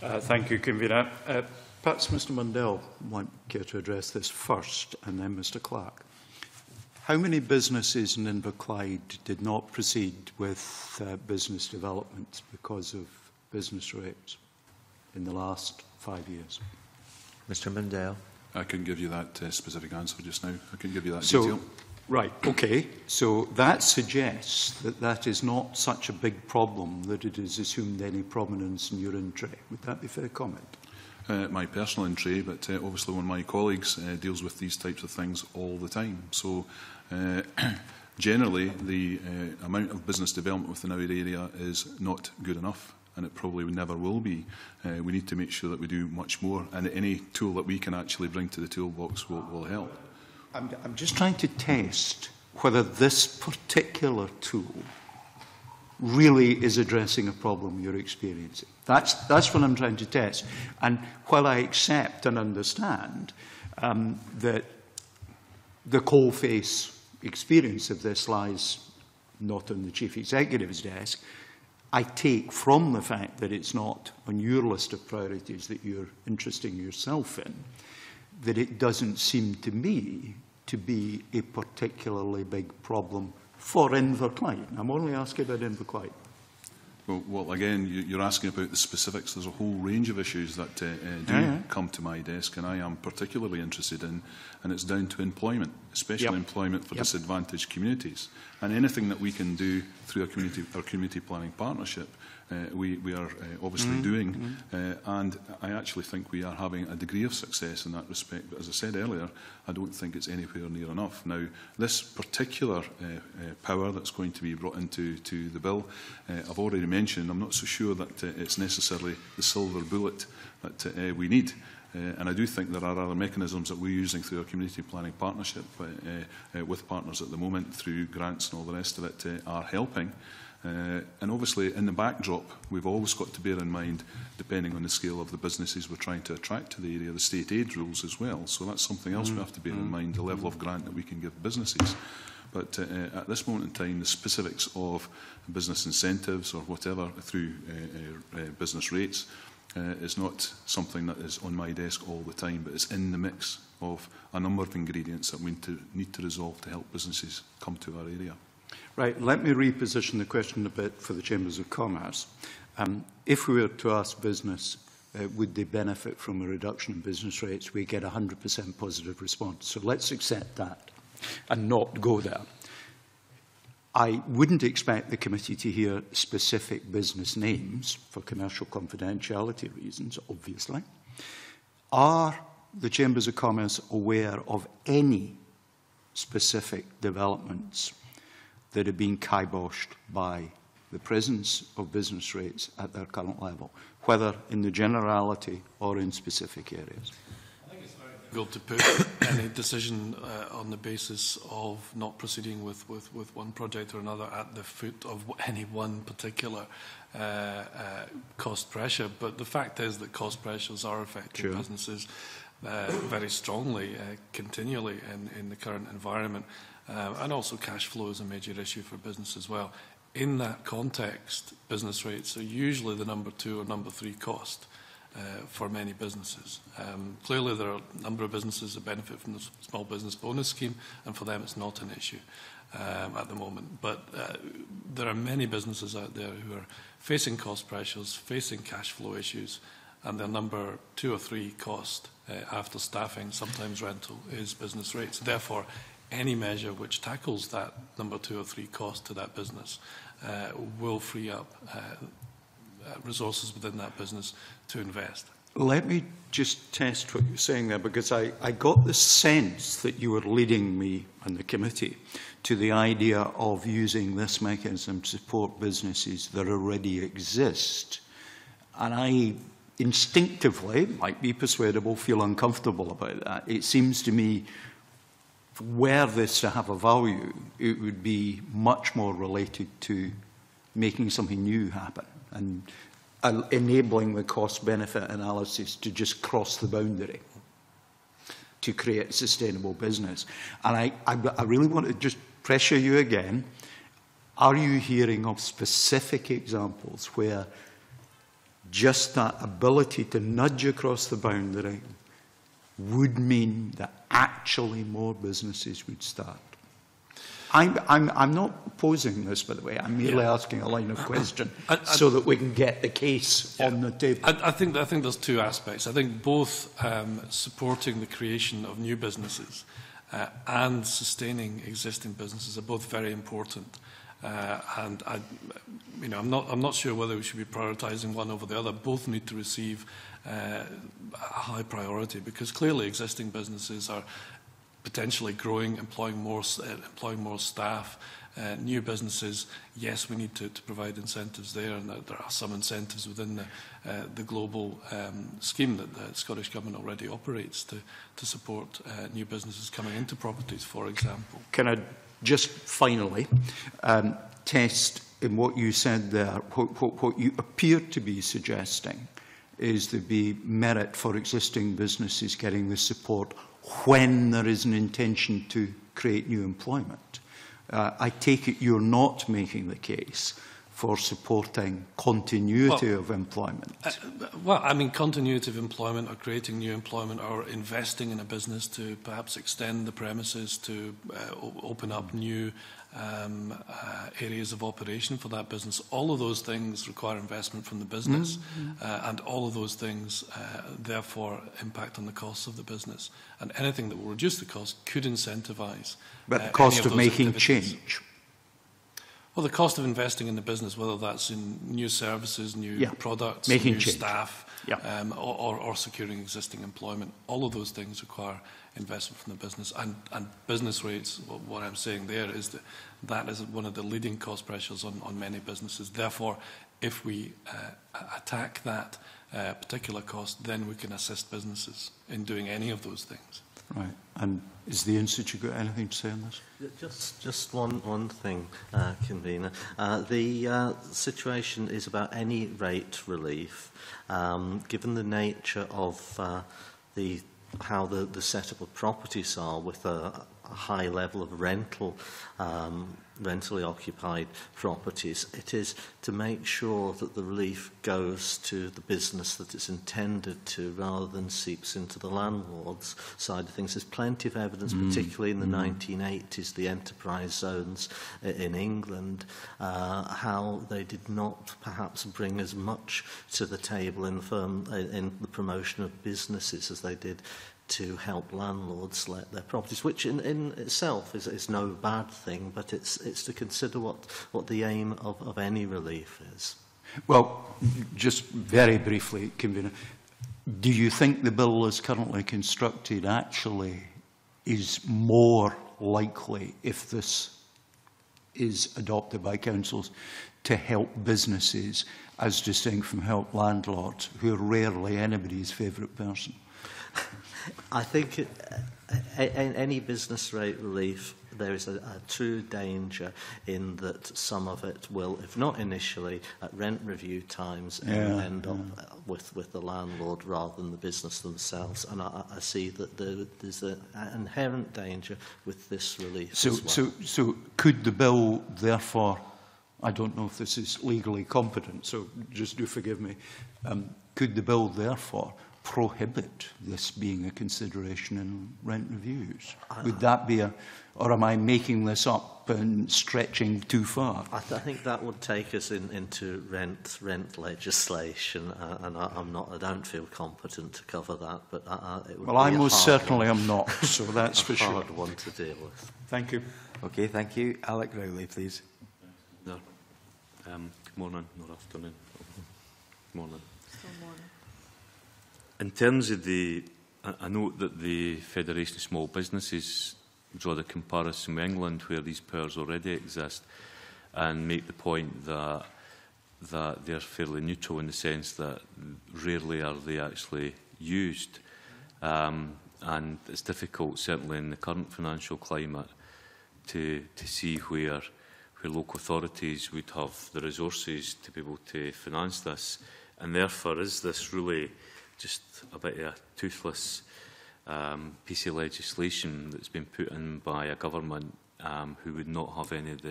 Thank you, Convener. Perhaps Mr Mundell might care to address this first, and then Mr Clark. How many businesses in Inverclyde did not proceed with business developments because of business rates in the last 5 years? Mr Mundell. I couldn't give you that specific answer just now. I couldn't give you that detail. Right, okay. So that suggests that that is not such a big problem that it has assumed any prominence in your entree. Would that be a fair comment? My personal entree, but obviously one of my colleagues deals with these types of things all the time. So generally the amount of business development within our area is not good enough, and it probably never will be. We need to make sure that we do much more, and any tool that we can actually bring to the toolbox will help. I'm just trying to test whether this particular tool really is addressing a problem you're experiencing. That's what I'm trying to test. And while I accept and understand that the coalface experience of this lies not on the Chief Executive's desk, I take from the fact that it's not on your list of priorities that you're interesting yourself in, that it doesn't seem to me to be a particularly big problem for Inverclyde. I'm only asking about Inverclyde. Well, again, you're asking about the specifics. There's a whole range of issues that do come to my desk, and I am particularly interested in, and it's down to employment, especially employment for disadvantaged communities. And anything that we can do through our community planning partnership, we are obviously doing. And I actually think we are having a degree of success in that respect. But as I said earlier, I don't think it's anywhere near enough. Now, this particular power that's going to be brought into the bill, I've already mentioned, I'm not so sure that it's necessarily the silver bullet that we need. And I do think there are other mechanisms that we're using through our community planning partnership with partners at the moment, through grants and all the rest of it, are helping. And obviously, in the backdrop, we've always got to bear in mind, depending on the scale of the businesses we're trying to attract to the area, the state aid rules as well. So that's something else we have to bear in mind, the level of grant that we can give businesses. But at this moment in time, the specifics of business incentives or whatever through business rates is not something that is on my desk all the time, but it's in the mix of a number of ingredients that we need to resolve to help businesses come to our area. Right, let me reposition the question a bit for the Chambers of Commerce. If we were to ask business, would they benefit from a reduction in business rates, we get a 100% positive response. So let's accept that and not go there. I wouldn't expect the committee to hear specific business names for commercial confidentiality reasons, obviously. Are the Chambers of Commerce aware of any specific developments that have been kiboshed by the presence of business rates at their current level, whether in the generality or in specific areas? I think it's very difficult to put any decision on the basis of not proceeding with one project or another at the foot of any one particular cost pressure. But the fact is that cost pressures are affecting businesses very strongly, continually in the current environment. And also cash flow is a major issue for business as well. In that context, business rates are usually the number two or number three cost for many businesses. Clearly there are a number of businesses that benefit from the small business bonus scheme, and for them it's not an issue at the moment. But there are many businesses out there who are facing cost pressures, facing cash flow issues, and their number two or three cost after staffing, sometimes rental, is business rates. Therefore, any measure which tackles that number two or three cost to that business will free up resources within that business to invest. Let me just test what you're saying there, because I got the sense that you were leading me and the committee to the idea of using this mechanism to support businesses that already exist. And I instinctively, might be persuadable, feel uncomfortable about that. It seems to me, were this to have a value, it would be much more related to making something new happen and enabling the cost-benefit analysis to just cross the boundary to create a sustainable business. And I really want to just pressure you again. Are you hearing of specific examples where just that ability to nudge across the boundary would mean that actually more businesses would start? I'm not opposing this, by the way. I'm merely asking a line of question so that we can get the case on the table. I think there's two aspects. I think both supporting the creation of new businesses and sustaining existing businesses are both very important. And I'm not sure whether we should be prioritising one over the other. Both need to receive a high priority, because clearly existing businesses are potentially growing, employing more staff, new businesses. Yes, we need to provide incentives there, and there are some incentives within the global scheme that the Scottish Government already operates to support new businesses coming into properties, for example. Can I just finally test in what you said there, what you appear to be suggesting is there'd be merit for existing businesses getting the support when there is an intention to create new employment. I take it you're not making the case for supporting continuity of employment. I mean, continuity of employment or creating new employment or investing in a business to perhaps extend the premises to open up new areas of operation for that business. All of those things require investment from the business, and all of those things, therefore, impact on the costs of the business. And anything that will reduce the cost could incentivize. But the cost of making change. Well, the cost of investing in the business, whether that's in new services, new products, new staff, or securing existing employment, all of those things require investment from the business. And business rates, what I'm saying there is that that is one of the leading cost pressures on many businesses. Therefore, if we attack that particular cost, then we can assist businesses in doing any of those things. Right. And is the Institute got anything to say on this? Just one thing, Convener. The situation is about any rate relief. Given the nature of how the setup of properties are, with a high level of rentally occupied properties, it is to make sure that the relief goes to the business that it's intended to, rather than seeps into the landlord's side of things. There's plenty of evidence, particularly in the 1980s, the enterprise zones in England, how they did not perhaps bring as much to the table in the promotion of businesses as they did to help landlords let their properties, which in itself is no bad thing, but it's to consider what the aim of any relief is. Well, just very briefly, Convener, do you think the bill as currently constructed actually is more likely, if this is adopted by councils, to help businesses as distinct from help landlords, who are rarely anybody's favourite person? I think any business rate relief, there is a true danger in that some of it will, if not initially, at rent review times, end up with the landlord rather than the business themselves. And I see that there's an inherent danger with this relief as well. So could the bill, therefore, I don't know if this is legally competent, so just do forgive me, could the bill, therefore, prohibit this being a consideration in rent reviews? Would that be a, or am I making this up and stretching too far? I think that would take us into rent legislation, and I don't feel competent to cover that. But it would well, be I most certainly am not, so that's for sure. A hard one to deal with. Thank you. Okay, thank you, Alex Rowley, please. No. Morning, not afternoon. Morning. Still morning. In terms of the, I note that the Federation of Small Businesses draw the comparison with England, where these powers already exist, and make the point that they are fairly neutral in the sense that rarely are they actually used, and it's difficult, certainly in the current financial climate, to see where local authorities would have the resources to be able to finance this, and therefore is this really just a bit of a toothless piece of legislation that's been put in by a government who would not have any of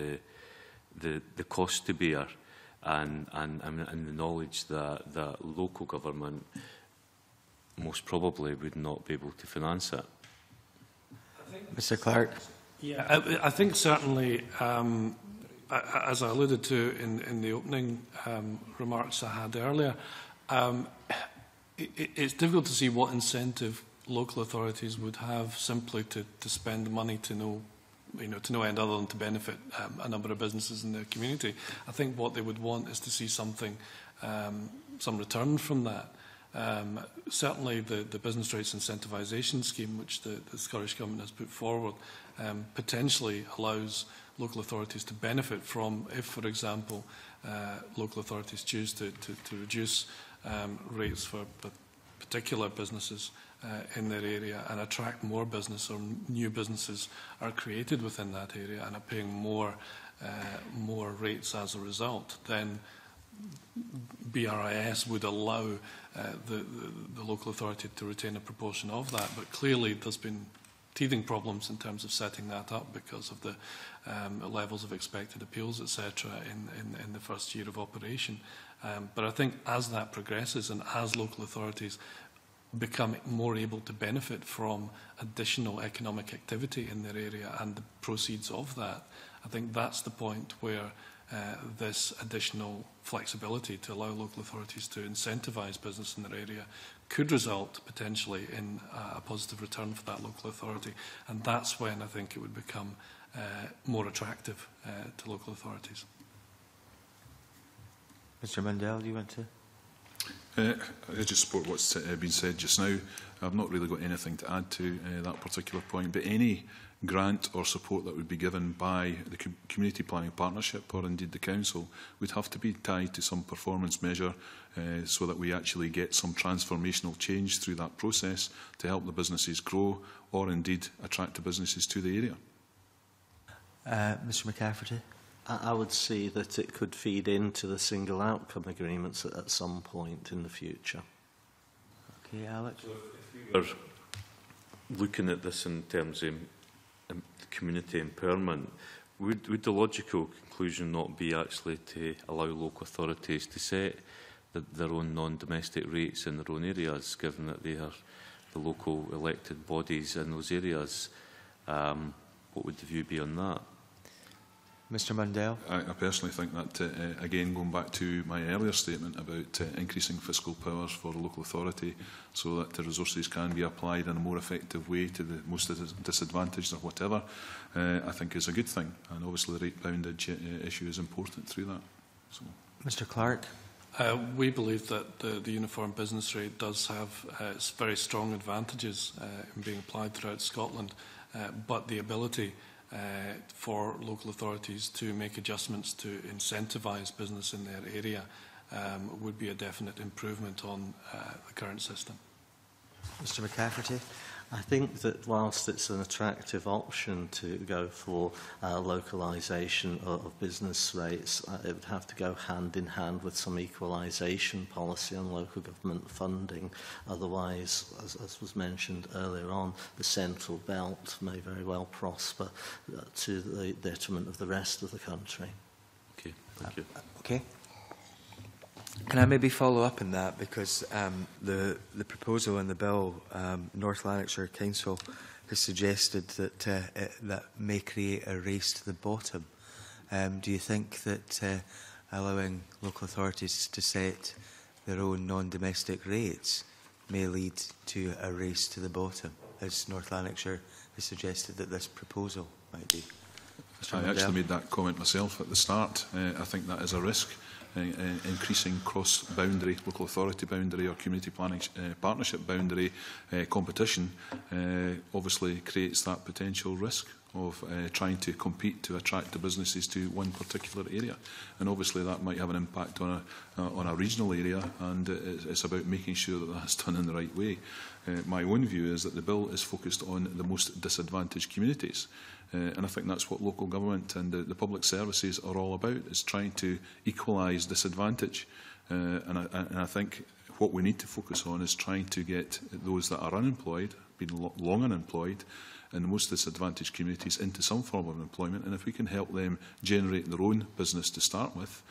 the cost to bear, and the knowledge that local government most probably would not be able to finance it. Mr. Clark. Yeah, I think certainly, as I alluded to in the opening remarks I had earlier, it's difficult to see what incentive local authorities would have simply to spend money to no end other than to benefit a number of businesses in their community. I think what they would want is to see something, some return from that. Certainly the business rates incentivisation scheme, which the Scottish Government has put forward, potentially allows local authorities to benefit from if, for example, local authorities choose to reduce rates for particular businesses in their area and attract more business, or new businesses are created within that area and are paying more rates as a result, then BRIS would allow the local authority to retain a proportion of that. But clearly there's been teething problems in terms of setting that up because of the levels of expected appeals, etc., in the first year of operation. But I think as that progresses and as local authorities become more able to benefit from additional economic activity in their area and the proceeds of that, I think that's the point where this additional flexibility to allow local authorities to incentivise business in their area could result potentially in a positive return for that local authority. And that's when I think it would become more attractive to local authorities. Mr. Mundell, do you want to? I just support what's been said just now. I've not really got anything to add to that particular point, but any grant or support that would be given by the Community Planning Partnership or indeed the Council would have to be tied to some performance measure so that we actually get some transformational change through that process to help the businesses grow or indeed attract the businesses to the area. Mr. McCafferty. I would see that it could feed into the single outcome agreements at some point in the future. Okay, Alex. So if we were looking at this in terms of community empowerment, would the logical conclusion not be actually to allow local authorities to set their own non-domestic rates in their own areas, given that they are the local elected bodies in those areas? What would the view be on that? Mr. Mundell. I personally think that, again, going back to my earlier statement about increasing fiscal powers for the local authority so that the resources can be applied in a more effective way to the most disadvantaged or whatever, I think is a good thing. And obviously the rate boundage issue is important through that. So. Mr. Clark. We believe that the uniform business rate does have very strong advantages in being applied throughout Scotland, but the ability for local authorities to make adjustments to incentivise business in their area would be a definite improvement on the current system. Mr. McCafferty. I think that whilst it's an attractive option to go for localisation of business rates, it would have to go hand in hand with some equalisation policy on local government funding. Otherwise, as was mentioned earlier on, the central belt may very well prosper to the detriment of the rest of the country. Okay, thank you. Okay. Can I maybe follow up on that? Because the proposal in the bill, North Lanarkshire Council has suggested that that may create a race to the bottom. Do you think that allowing local authorities to set their own non-domestic rates may lead to a race to the bottom, as North Lanarkshire has suggested that this proposal might be? I actually made that comment myself at the start. I think that is a risk. Increasing cross-boundary, local authority boundary or community planning partnership boundary competition obviously creates that potential risk of trying to compete to attract the businesses to one particular area, and obviously that might have an impact on a regional area, and it's about making sure that that's done in the right way. My own view is that the bill is focused on the most disadvantaged communities. And I think that's what local government and the public services are all about, is trying to equalise disadvantage. And I think what we need to focus on is trying to get those that are unemployed, been long unemployed, and the most disadvantaged communities into some form of employment. And if we can help them generate their own business to start with,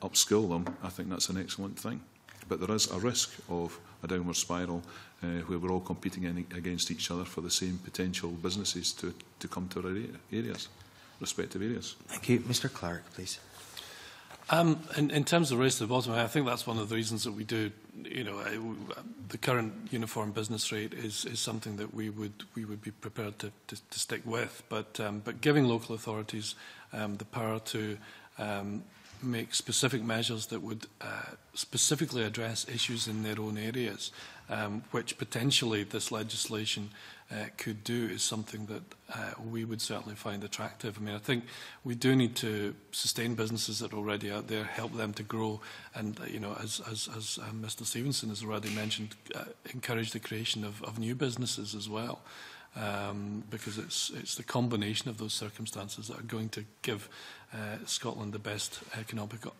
upskill them, I think that's an excellent thing. But there is a risk of a downward spiral where we're all competing against each other for the same potential businesses to come to our areas, respective areas. Thank you. Mr Clark, please. In terms of race to the bottom, I think that's one of the reasons that we do, you know, the current uniform business rate is something that we would be prepared to stick with. But giving local authorities the power to make specific measures that would specifically address issues in their own areas, which potentially this legislation could do, is something that we would certainly find attractive. I mean, I think we do need to sustain businesses that are already out there, help them to grow, and you know, as Mr Stevenson has already mentioned, encourage the creation of new businesses as well. Because it's the combination of those circumstances that are going to give Scotland the best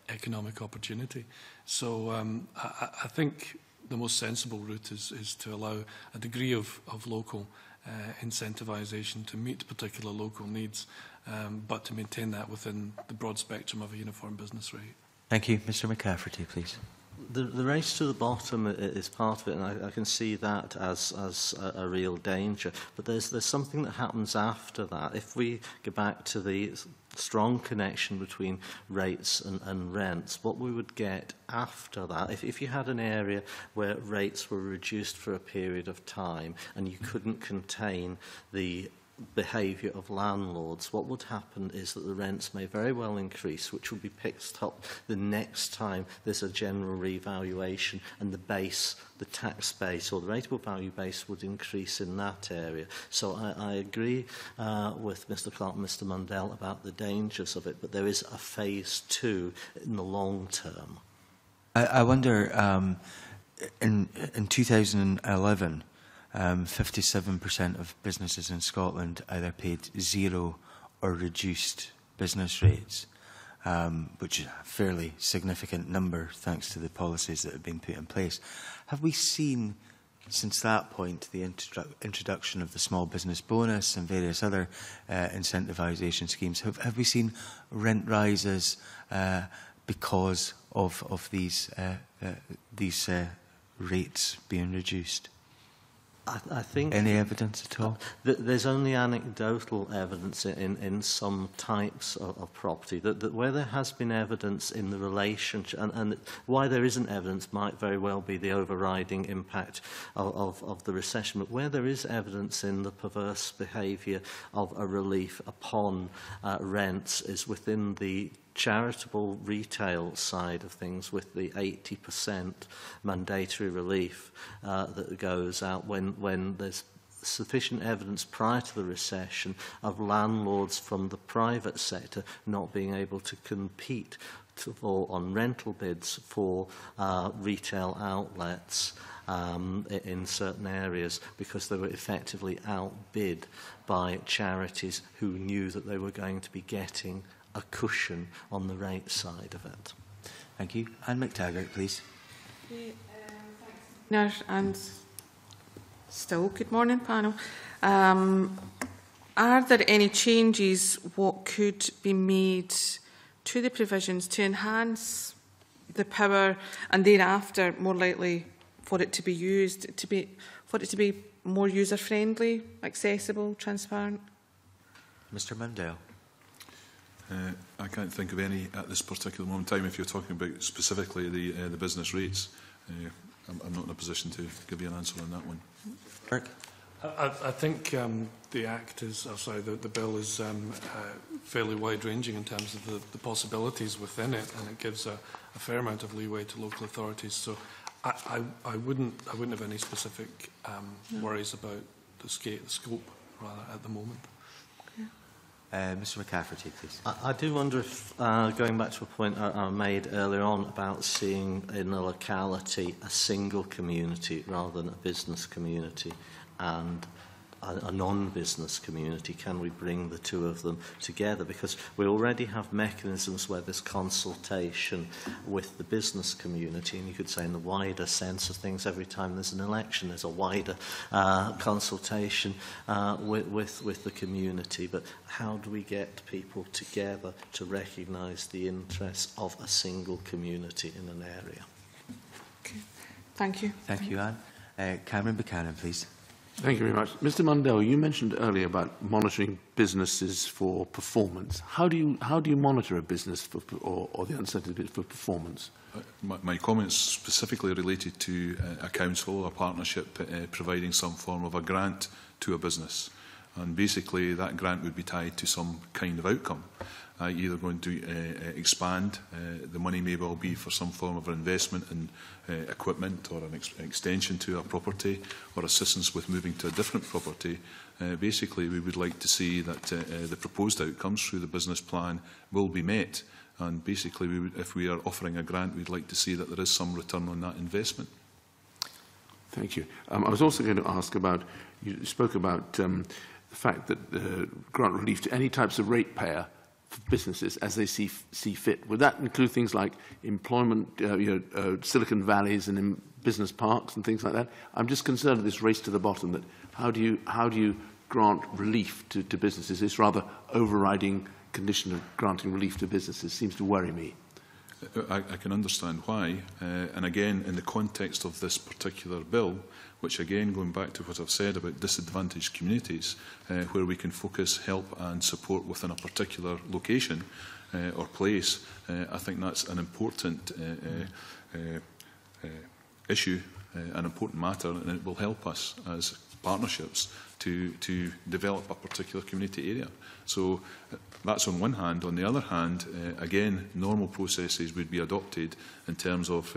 economic opportunity. So I think the most sensible route is to allow a degree of local incentivisation to meet particular local needs, but to maintain that within the broad spectrum of a uniform business rate. Thank you. Mr McCafferty, please. The race to the bottom is part of it, and I can see that as a real danger. But there's something that happens after that. If we go back to the strong connection between rates and rents, what we would get after that, if you had an area where rates were reduced for a period of time and you couldn't contain the behaviour of landlords, what would happen is that the rents may very well increase, which will be picked up the next time there's a general revaluation, and the base, the tax base or the rateable value base, would increase in that area. So I agree with Mr Clark and Mr Mundell about the dangers of it, but there is a phase two in the long term. I wonder, in 2011, 57% of businesses in Scotland either paid zero or reduced business rates, which is a fairly significant number thanks to the policies that have been put in place. Have we seen, since that point, the introduction of the small business bonus and various other incentivisation schemes, have we seen rent rises because of these rates being reduced? I think any evidence at all? There's only anecdotal evidence in some types of property. That where there has been evidence in the relationship, and why there isn't evidence might very well be the overriding impact of the recession, but where there is evidence in the perverse behaviour of a relief upon rents is within the charitable retail side of things, with the 80% mandatory relief that goes out when there's sufficient evidence prior to the recession of landlords from the private sector not being able to compete on rental bids for retail outlets in certain areas, because they were effectively outbid by charities who knew that they were going to be getting a cushion on the rate side of it. Thank you. Anne McTaggart, please. Thanks, and still, good morning, panel. Are there any changes what could be made to the provisions to enhance the power, and thereafter more likely for it to be used, for it to be more user-friendly, accessible, transparent? Mr. Mundell. I can't think of any at this particular moment in time. If you're talking about specifically the business rates, I'm not in a position to give you an answer on that one. Kirk. I think the Act is, the Bill is fairly wide-ranging in terms of the possibilities within it, and it gives a fair amount of leeway to local authorities. So I wouldn't have any specific worries about the scope rather at the moment. Mr. McCafferty, please. I do wonder if, going back to a point I made earlier on about seeing in a locality a single community rather than a business community and a non-business community, can we bring the two of them together? Because we already have mechanisms where there's consultation with the business community, and you could say in the wider sense of things, every time there's an election, there's a wider consultation with the community. But how do we get people together to recognise the interests of a single community in an area? Okay. Thank you. Thank you, Anne. Cameron Buchanan, please. Thank you very much. Mr. Mundell, you mentioned earlier about monitoring businesses for performance. How do you monitor a business for, or the uncertainty for performance? My comments specifically related to a council or a partnership providing some form of a grant to a business. And basically that grant would be tied to some kind of outcome. Either going to expand, the money may well be for some form of investment in equipment or an extension to a property or assistance with moving to a different property. Basically, we would like to see that the proposed outcomes through the business plan will be met. And basically, we would, if we are offering a grant, we'd like to see that there is some return on that investment. Thank you. I was also going to ask about, you spoke about the fact that grant relief to any types of ratepayer for businesses as they see fit. Would that include things like employment, Silicon Valleys and in business parks and things like that? I'm just concerned with this race to the bottom, that how do you grant relief to businesses? This rather overriding condition of granting relief to businesses seems to worry me. I can understand why, and again, in the context of this particular bill, which again, going back to what I've said about disadvantaged communities, where we can focus help and support within a particular location or place, I think that's an important issue, an important matter, and it will help us as partnerships to develop a particular community area. So that's on one hand. On the other hand, again, normal processes would be adopted in terms of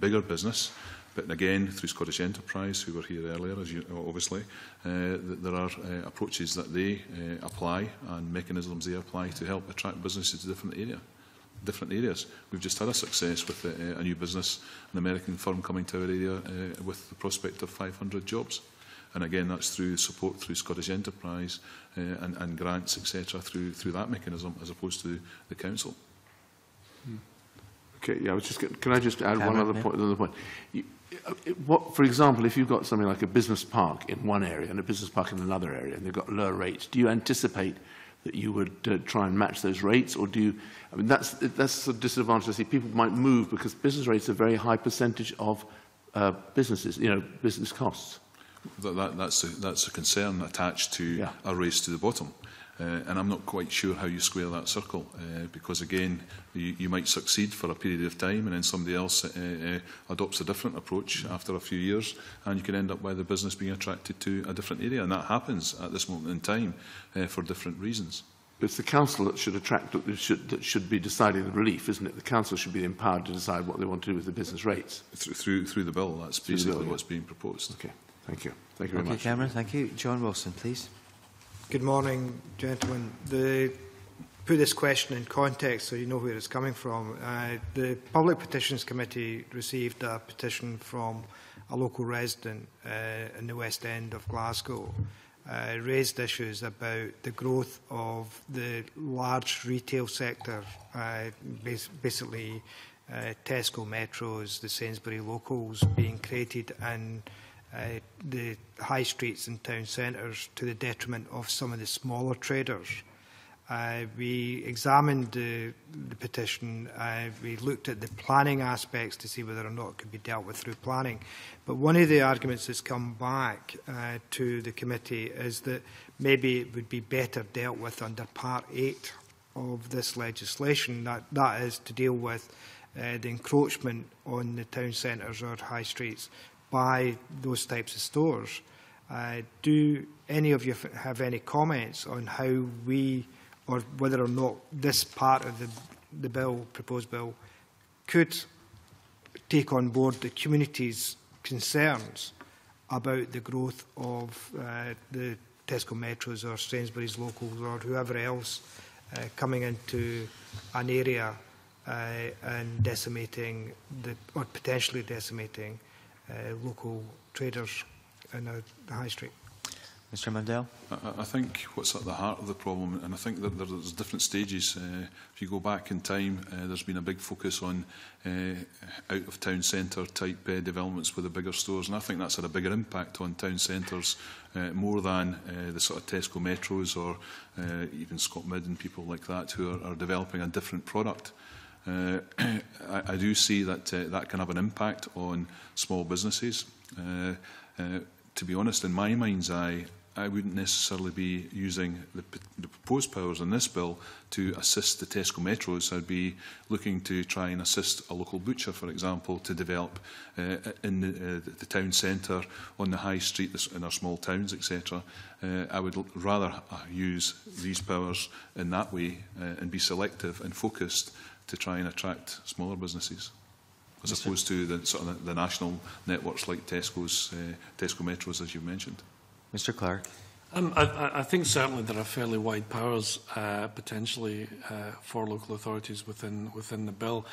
bigger business. But again, through Scottish Enterprise, who were here earlier, as you know, obviously, there are approaches that they apply and mechanisms they apply to help attract businesses to different areas. We've just had a success with a new business, an American firm coming to our area with the prospect of 500 jobs. And again, that's through support through Scottish Enterprise and grants, etc., through that mechanism, as opposed to the council. Okay. Yeah. Can I just add one other point? Another point. For example, if you've got something like a business park in one area and a business park in another area, and they've got lower rates, do you anticipate that you would try and match those rates, or do you? I mean, that's a disadvantage. I see people might move because business rates are a very high percentage of businesses, business costs. That's a concern attached to a race to the bottom. And I'm not quite sure how you square that circle, because again, you might succeed for a period of time and then somebody else adopts a different approach after a few years, and you can end up by the business being attracted to a different area. And that happens at this moment in time for different reasons. It's the council that should be deciding the relief, isn't it? The council should be empowered to decide what they want to do with the business rates. Through the bill, that's basically what's being proposed. Okay. Thank you. Thank you very much. Okay, Cameron. Thank you. John Wilson, please. Good morning, gentlemen. Put this question in context so you know where it's coming from. The Public Petitions Committee received a petition from a local resident in the West End of Glasgow. Raised issues about the growth of the large retail sector, basically Tesco Metros, the Sainsbury locals being created, and the high streets and town centres, to the detriment of some of the smaller traders. We examined the petition. We looked at the planning aspects to see whether or not it could be dealt with through planning. But one of the arguments that's come back to the committee is that maybe it would be better dealt with under Part 8 of this legislation, that is to deal with the encroachment on the town centres or high streets by those types of stores. Do any of you have any comments on how we, or whether or not this part of the bill, proposed bill, could take on board the community's concerns about the growth of the Tesco Metros or Sainsbury's Locals or whoever else coming into an area and decimating or potentially decimating local traders in the high street? Mr. Mundell? I think what's at the heart of the problem, and I think that there's different stages. If you go back in time, there's been a big focus on out-of-town centre type developments with the bigger stores, and I think that's had a bigger impact on town centres more than the sort of Tesco Metros or even Scotmid and people like that who are developing a different product. I do see that that can have an impact on small businesses. To be honest, in my mind's eye, I wouldn't necessarily be using the proposed powers in this bill to assist the Tesco Metros. I'd be looking to try and assist a local butcher, for example, to develop in the town centre, on the high street, in our small towns, etc. I would rather use these powers in that way and be selective and focused to try and attract smaller businesses, as opposed to the national networks like Tesco Metros, as you've mentioned. Mr. Clark. I think certainly there are fairly wide powers potentially for local authorities within the bill.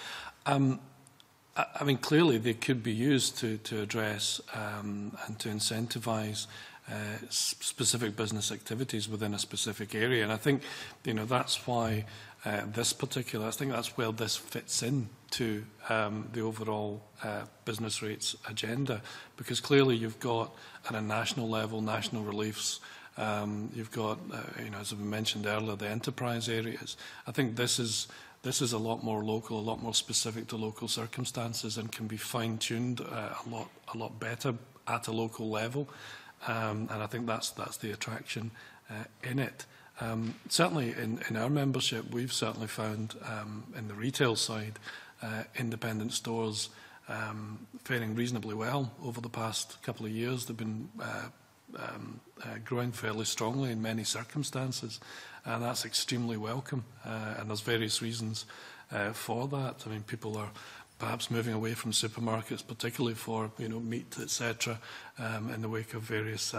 I mean, clearly they could be used to address and to incentivise specific business activities within a specific area, and I think that's why this particular, I think that's where this fits in to the overall business rates agenda, because clearly you've got at a national level national reliefs. You've got, as we mentioned earlier, the enterprise areas. I think this is a lot more local, a lot more specific to local circumstances, and can be fine-tuned a lot better at a local level. And I think that's the attraction in it. Certainly in our membership, we've certainly found in the retail side independent stores faring reasonably well over the past couple of years. They've been growing fairly strongly in many circumstances, and that's extremely welcome. And there's various reasons for that. I mean, people are perhaps moving away from supermarkets, particularly for meat, etc., in the wake of various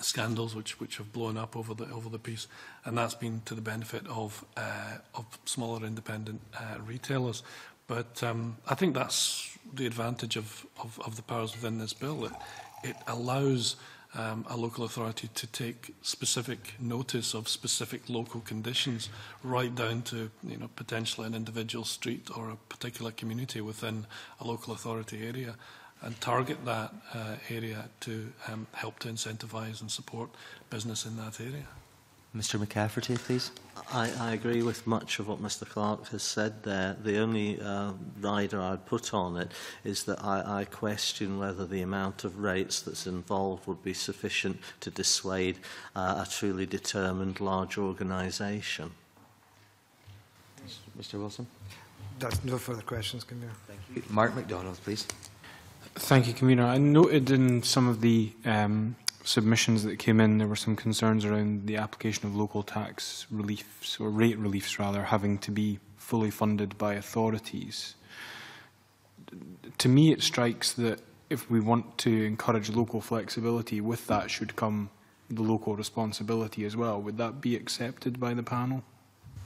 scandals which have blown up over the piece, and that's been to the benefit of smaller independent retailers. But I think that's the advantage of the powers within this bill. It allows a local authority to take specific notice of specific local conditions, right down to potentially an individual street or a particular community within a local authority area, and target that area to help to incentivise and support business in that area. Mr. McCafferty, please. I agree with much of what Mr. Clark has said there. The only rider I'd put on it is that I question whether the amount of rates that's involved would be sufficient to dissuade a truly determined large organisation. Mr. Wilson? That's no further questions, Convener. Thank you. Mark MacDonald, please. Thank you, Convener. I noted in some of the submissions that came in, there were some concerns around the application of local tax reliefs, or rate reliefs rather, having to be fully funded by authorities. To me, it strikes that if we want to encourage local flexibility, with that should come the local responsibility as well. Would that be accepted by the panel?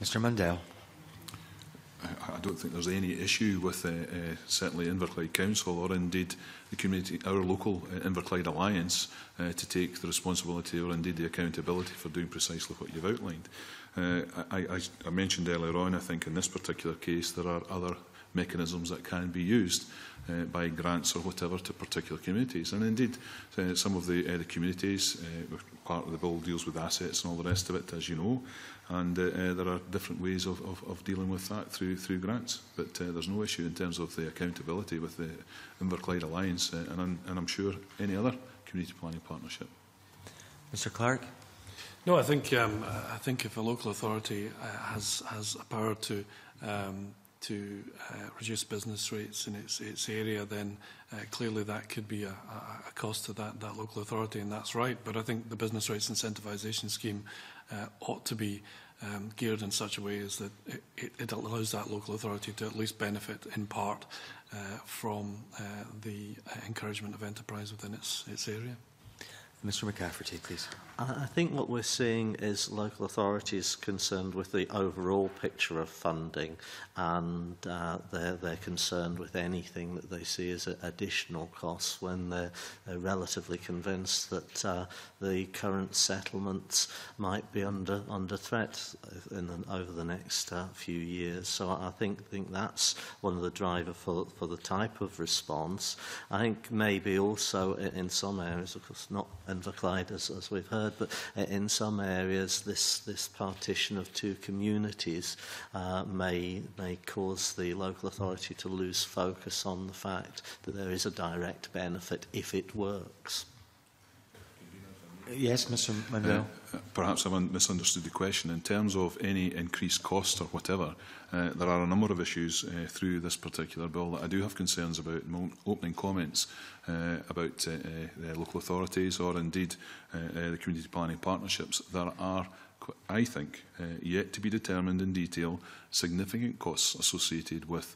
Mr. Mundell. I don't think there's any issue with certainly Inverclyde Council, or indeed the community, our local Inverclyde Alliance, to take the responsibility or indeed the accountability for doing precisely what you've outlined. I mentioned earlier on, I think in this particular case there are other mechanisms that can be used by grants or whatever to particular communities. And indeed, some of the communities, part of the bill deals with assets and all the rest of it, as you know, and there are different ways of dealing with that through grants. But there's no issue in terms of the accountability with the Inverclyde Alliance and I'm sure any other community planning partnership. Mr. Clark? No, I think if a local authority has a power to reduce business rates in its area, then clearly that could be a cost to that local authority, and that's right. But I think the business rates incentivisation scheme ought to be geared in such a way as that it allows that local authority to at least benefit in part from the encouragement of enterprise within its area. Mr. McCafferty, please. I think what we're seeing is local authorities concerned with the overall picture of funding, and they're concerned with anything that they see as additional costs when they're relatively convinced that the current settlements might be under threat over the next few years. So I think that's one of the drivers for the type of response. I think maybe also in some areas, of course, not Inverclyde, as we've heard, but in some areas this partition of two communities may cause the local authority to lose focus on the fact that there is a direct benefit if it works. Yes, Mr. Mundell. Perhaps I've misunderstood the question. In terms of any increased cost or whatever, there are a number of issues through this particular bill that I do have concerns about. My opening comments about the local authorities or indeed the community planning partnerships, there are, I think, yet to be determined in detail, significant costs associated with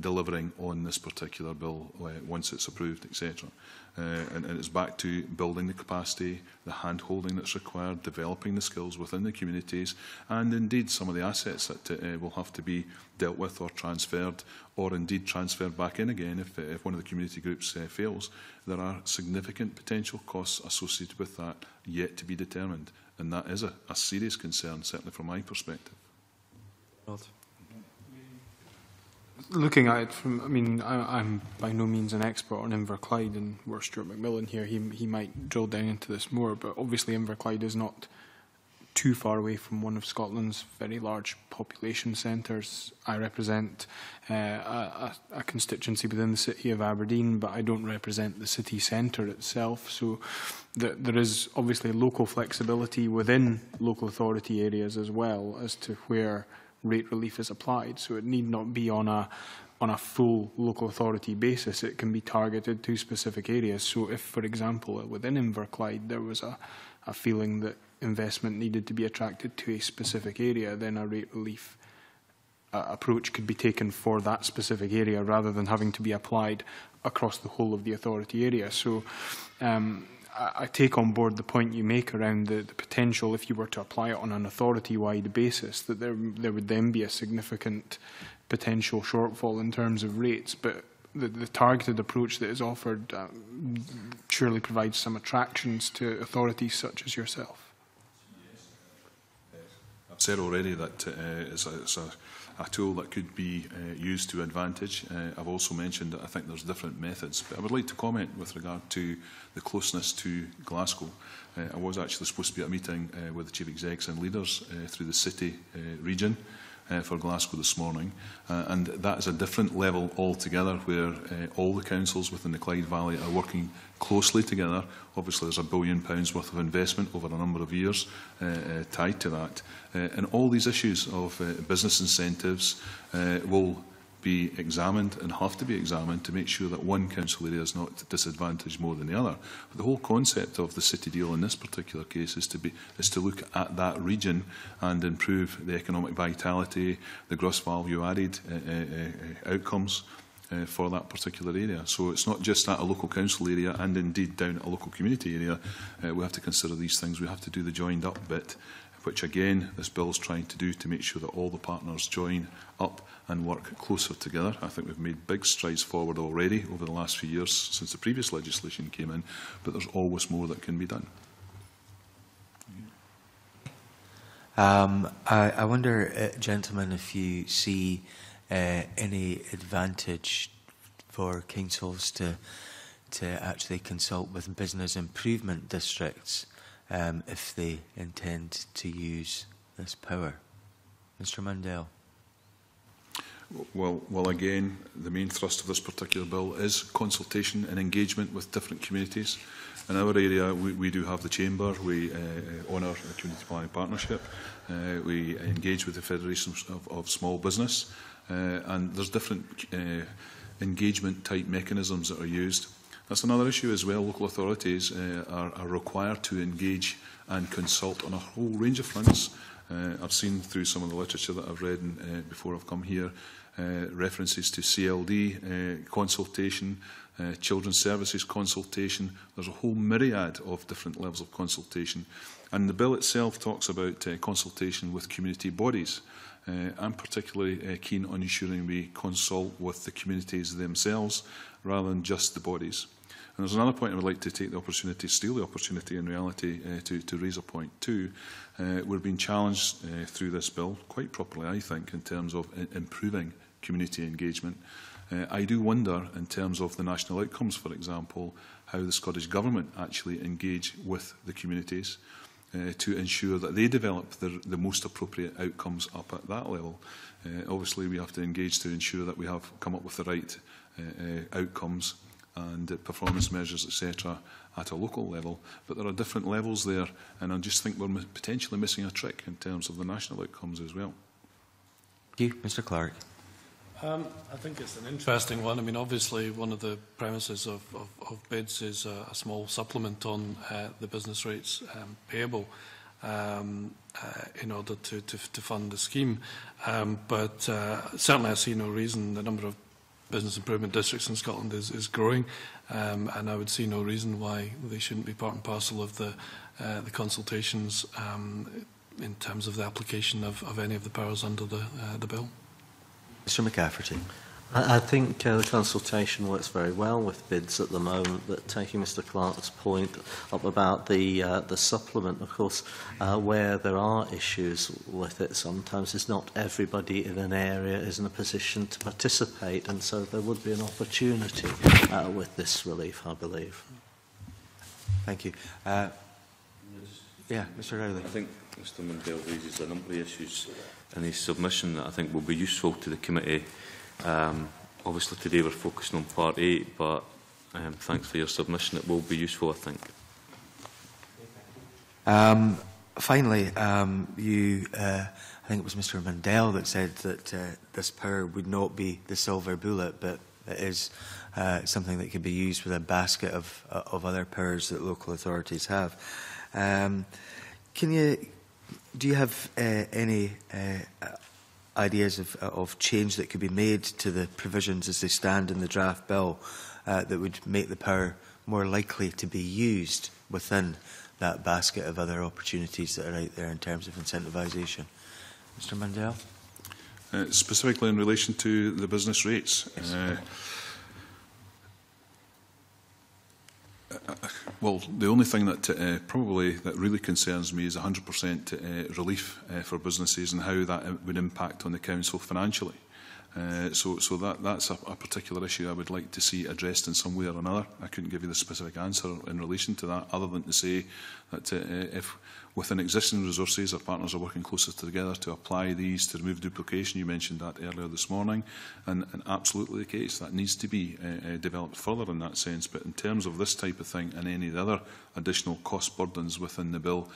delivering on this particular bill once it's approved, etc. And it's back to building the capacity, the hand-holding that's required, developing the skills within the communities, and indeed some of the assets that will have to be dealt with or transferred, or indeed transferred back in again if one of the community groups fails. There are significant potential costs associated with that yet to be determined, and that is a serious concern, certainly from my perspective. Looking at it from, I'm by no means an expert on Inverclyde, and we're Stuart McMillan here, he might drill down into this more, but obviously Inverclyde is not too far away from one of Scotland's very large population centres. I represent a constituency within the city of Aberdeen, but I don't represent the city centre itself, so there is obviously local flexibility within local authority areas as well as to where rate relief is applied, so it need not be on a full local authority basis. It can be targeted to specific areas. So if, for example, within Inverclyde there was a feeling that investment needed to be attracted to a specific area, then a rate relief approach could be taken for that specific area rather than having to be applied across the whole of the authority area. So I take on board the point you make around the potential, if you were to apply it on an authority-wide basis, that there would then be a significant potential shortfall in terms of rates. But the targeted approach that is offered surely provides some attractions to authorities such as yourself. I've said already that it's a tool that could be used to advantage. I've also mentioned that I think there's different methods. But I would like to comment with regard to the closeness to Glasgow. I was actually supposed to be at a meeting with the chief execs and leaders through the city region for Glasgow this morning. And that is a different level altogether, where all the councils within the Clyde Valley are working closely together. Obviously there's £1 billion worth of investment over a number of years tied to that. And all these issues of business incentives will be examined and have to be examined to make sure that one council area is not disadvantaged more than the other. But the whole concept of the city deal in this particular case is to look at that region and improve the economic vitality, the gross value added outcomes for that particular area. So it's not just at a local council area and indeed down at a local community area. We have to consider these things. We have to do the joined up bit, which again this bill is trying to do, to make sure that all the partners join up and work closer together. I think we've made big strides forward already over the last few years since the previous legislation came in, but there's always more that can be done. I wonder, gentlemen, if you see any advantage for councils to actually consult with business improvement districts if they intend to use this power? Mr. Mundell. Well, again, the main thrust of this particular bill is consultation and engagement with different communities. In our area, we do have the Chamber, we honour the Community Planning Partnership, we engage with the Federation of Small Business, and there's different engagement type mechanisms that are used. That's another issue as well. Local authorities are required to engage and consult on a whole range of fronts. I've seen through some of the literature that I've read before I've come here references to CLD consultation, children's services consultation. There's a whole myriad of different levels of consultation. And the bill itself talks about consultation with community bodies. I'm particularly keen on ensuring we consult with the communities themselves rather than just the bodies. And there's another point I would like to take the opportunity, steal the opportunity in reality, to raise a point too. We're being challenged through this bill, quite properly I think, in terms of improving community engagement. I do wonder, in terms of the national outcomes for example, how the Scottish Government actually engage with the communities to ensure that they develop the most appropriate outcomes up at that level. Obviously we have to engage to ensure that we have come up with the right outcomes and performance measures, etc., at a local level, but there are different levels there, and I just think we're potentially missing a trick in terms of the national outcomes as well. Thank you. Mr. Clark. I think it's an interesting one. I mean, obviously, one of the premises of bids is a small supplement on the business rates payable in order to fund the scheme. But certainly I see no reason the number of business improvement districts in Scotland is growing, and I would see no reason why they shouldn't be part and parcel of the consultations in terms of the application of any of the powers under the bill. Mr. McCafferty. I think the consultation works very well with bids at the moment, but taking Mr. Clark's point up about the supplement, of course, where there are issues with it sometimes, it's not everybody in an area is in a position to participate, and so there would be an opportunity with this relief, I believe. Thank you. Yeah, Mr. Rowley. I think Mr. Mundell raises a number of issues in his submission that I think will be useful to the committee. Obviously today we're focusing on Part 8, but thanks for your submission. It will be useful, I think. Finally, I think it was Mr. Mundell that said that this power would not be the silver bullet, but it is something that can be used with a basket of other powers that local authorities have. Do you have any ideas of change that could be made to the provisions as they stand in the draft bill that would make the power more likely to be used within that basket of other opportunities that are out there in terms of incentivisation? Mr. Mundell? Specifically in relation to the business rates. Yes. Well, the only thing that probably that really concerns me is 100% relief for businesses and how that would impact on the council financially. So that's a particular issue I would like to see addressed in some way or another. I couldn't give you the specific answer in relation to that, other than to say that if within existing resources our partners are working closer together to apply these to remove duplication, you mentioned that earlier this morning, and absolutely the case, that needs to be developed further in that sense. But in terms of this type of thing and any of the other additional cost burdens within the bill,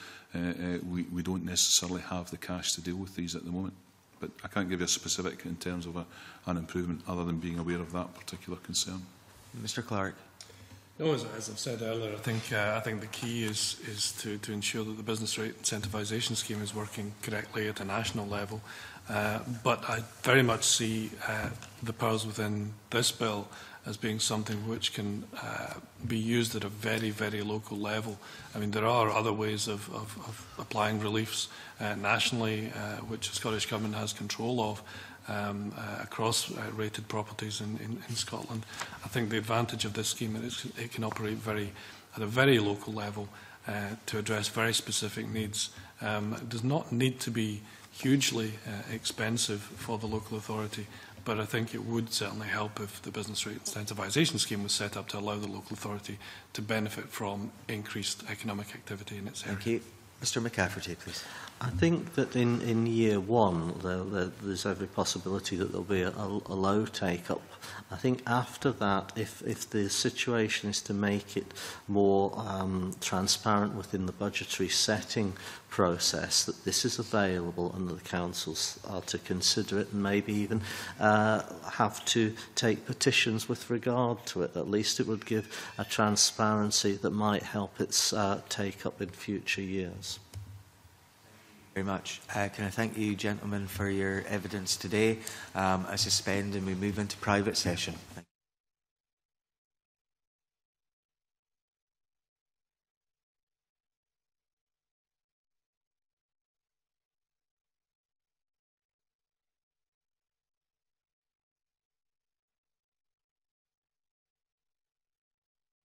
we don't necessarily have the cash to deal with these at the moment. But I can't give you a specific in terms of an improvement other than being aware of that particular concern. Mr. Clark. No, as I've said earlier, I think the key is to ensure that the business rate incentivisation scheme is working correctly at a national level. But I very much see the powers within this bill as being something which can be used at a very, very local level. I mean, there are other ways of applying reliefs nationally, which the Scottish Government has control of, across rated properties in Scotland. I think the advantage of this scheme is it can operate at a very local level to address very specific needs. It does not need to be hugely expensive for the local authority, But I think it would certainly help if the business rate incentivisation scheme was set up to allow the local authority to benefit from increased economic activity in its area. Thank you. Mr McCafferty, please. I think that in year one, there's every possibility that there'll be a low take-up. I think after that, if the situation is to make it more transparent within the budgetary setting process, that this is available and that the councils are to consider it and maybe even have to take petitions with regard to it. At least it would give a transparency that might help its take-up in future years. Very much. Can I thank you, gentlemen, for your evidence today? I suspend and we move into private session.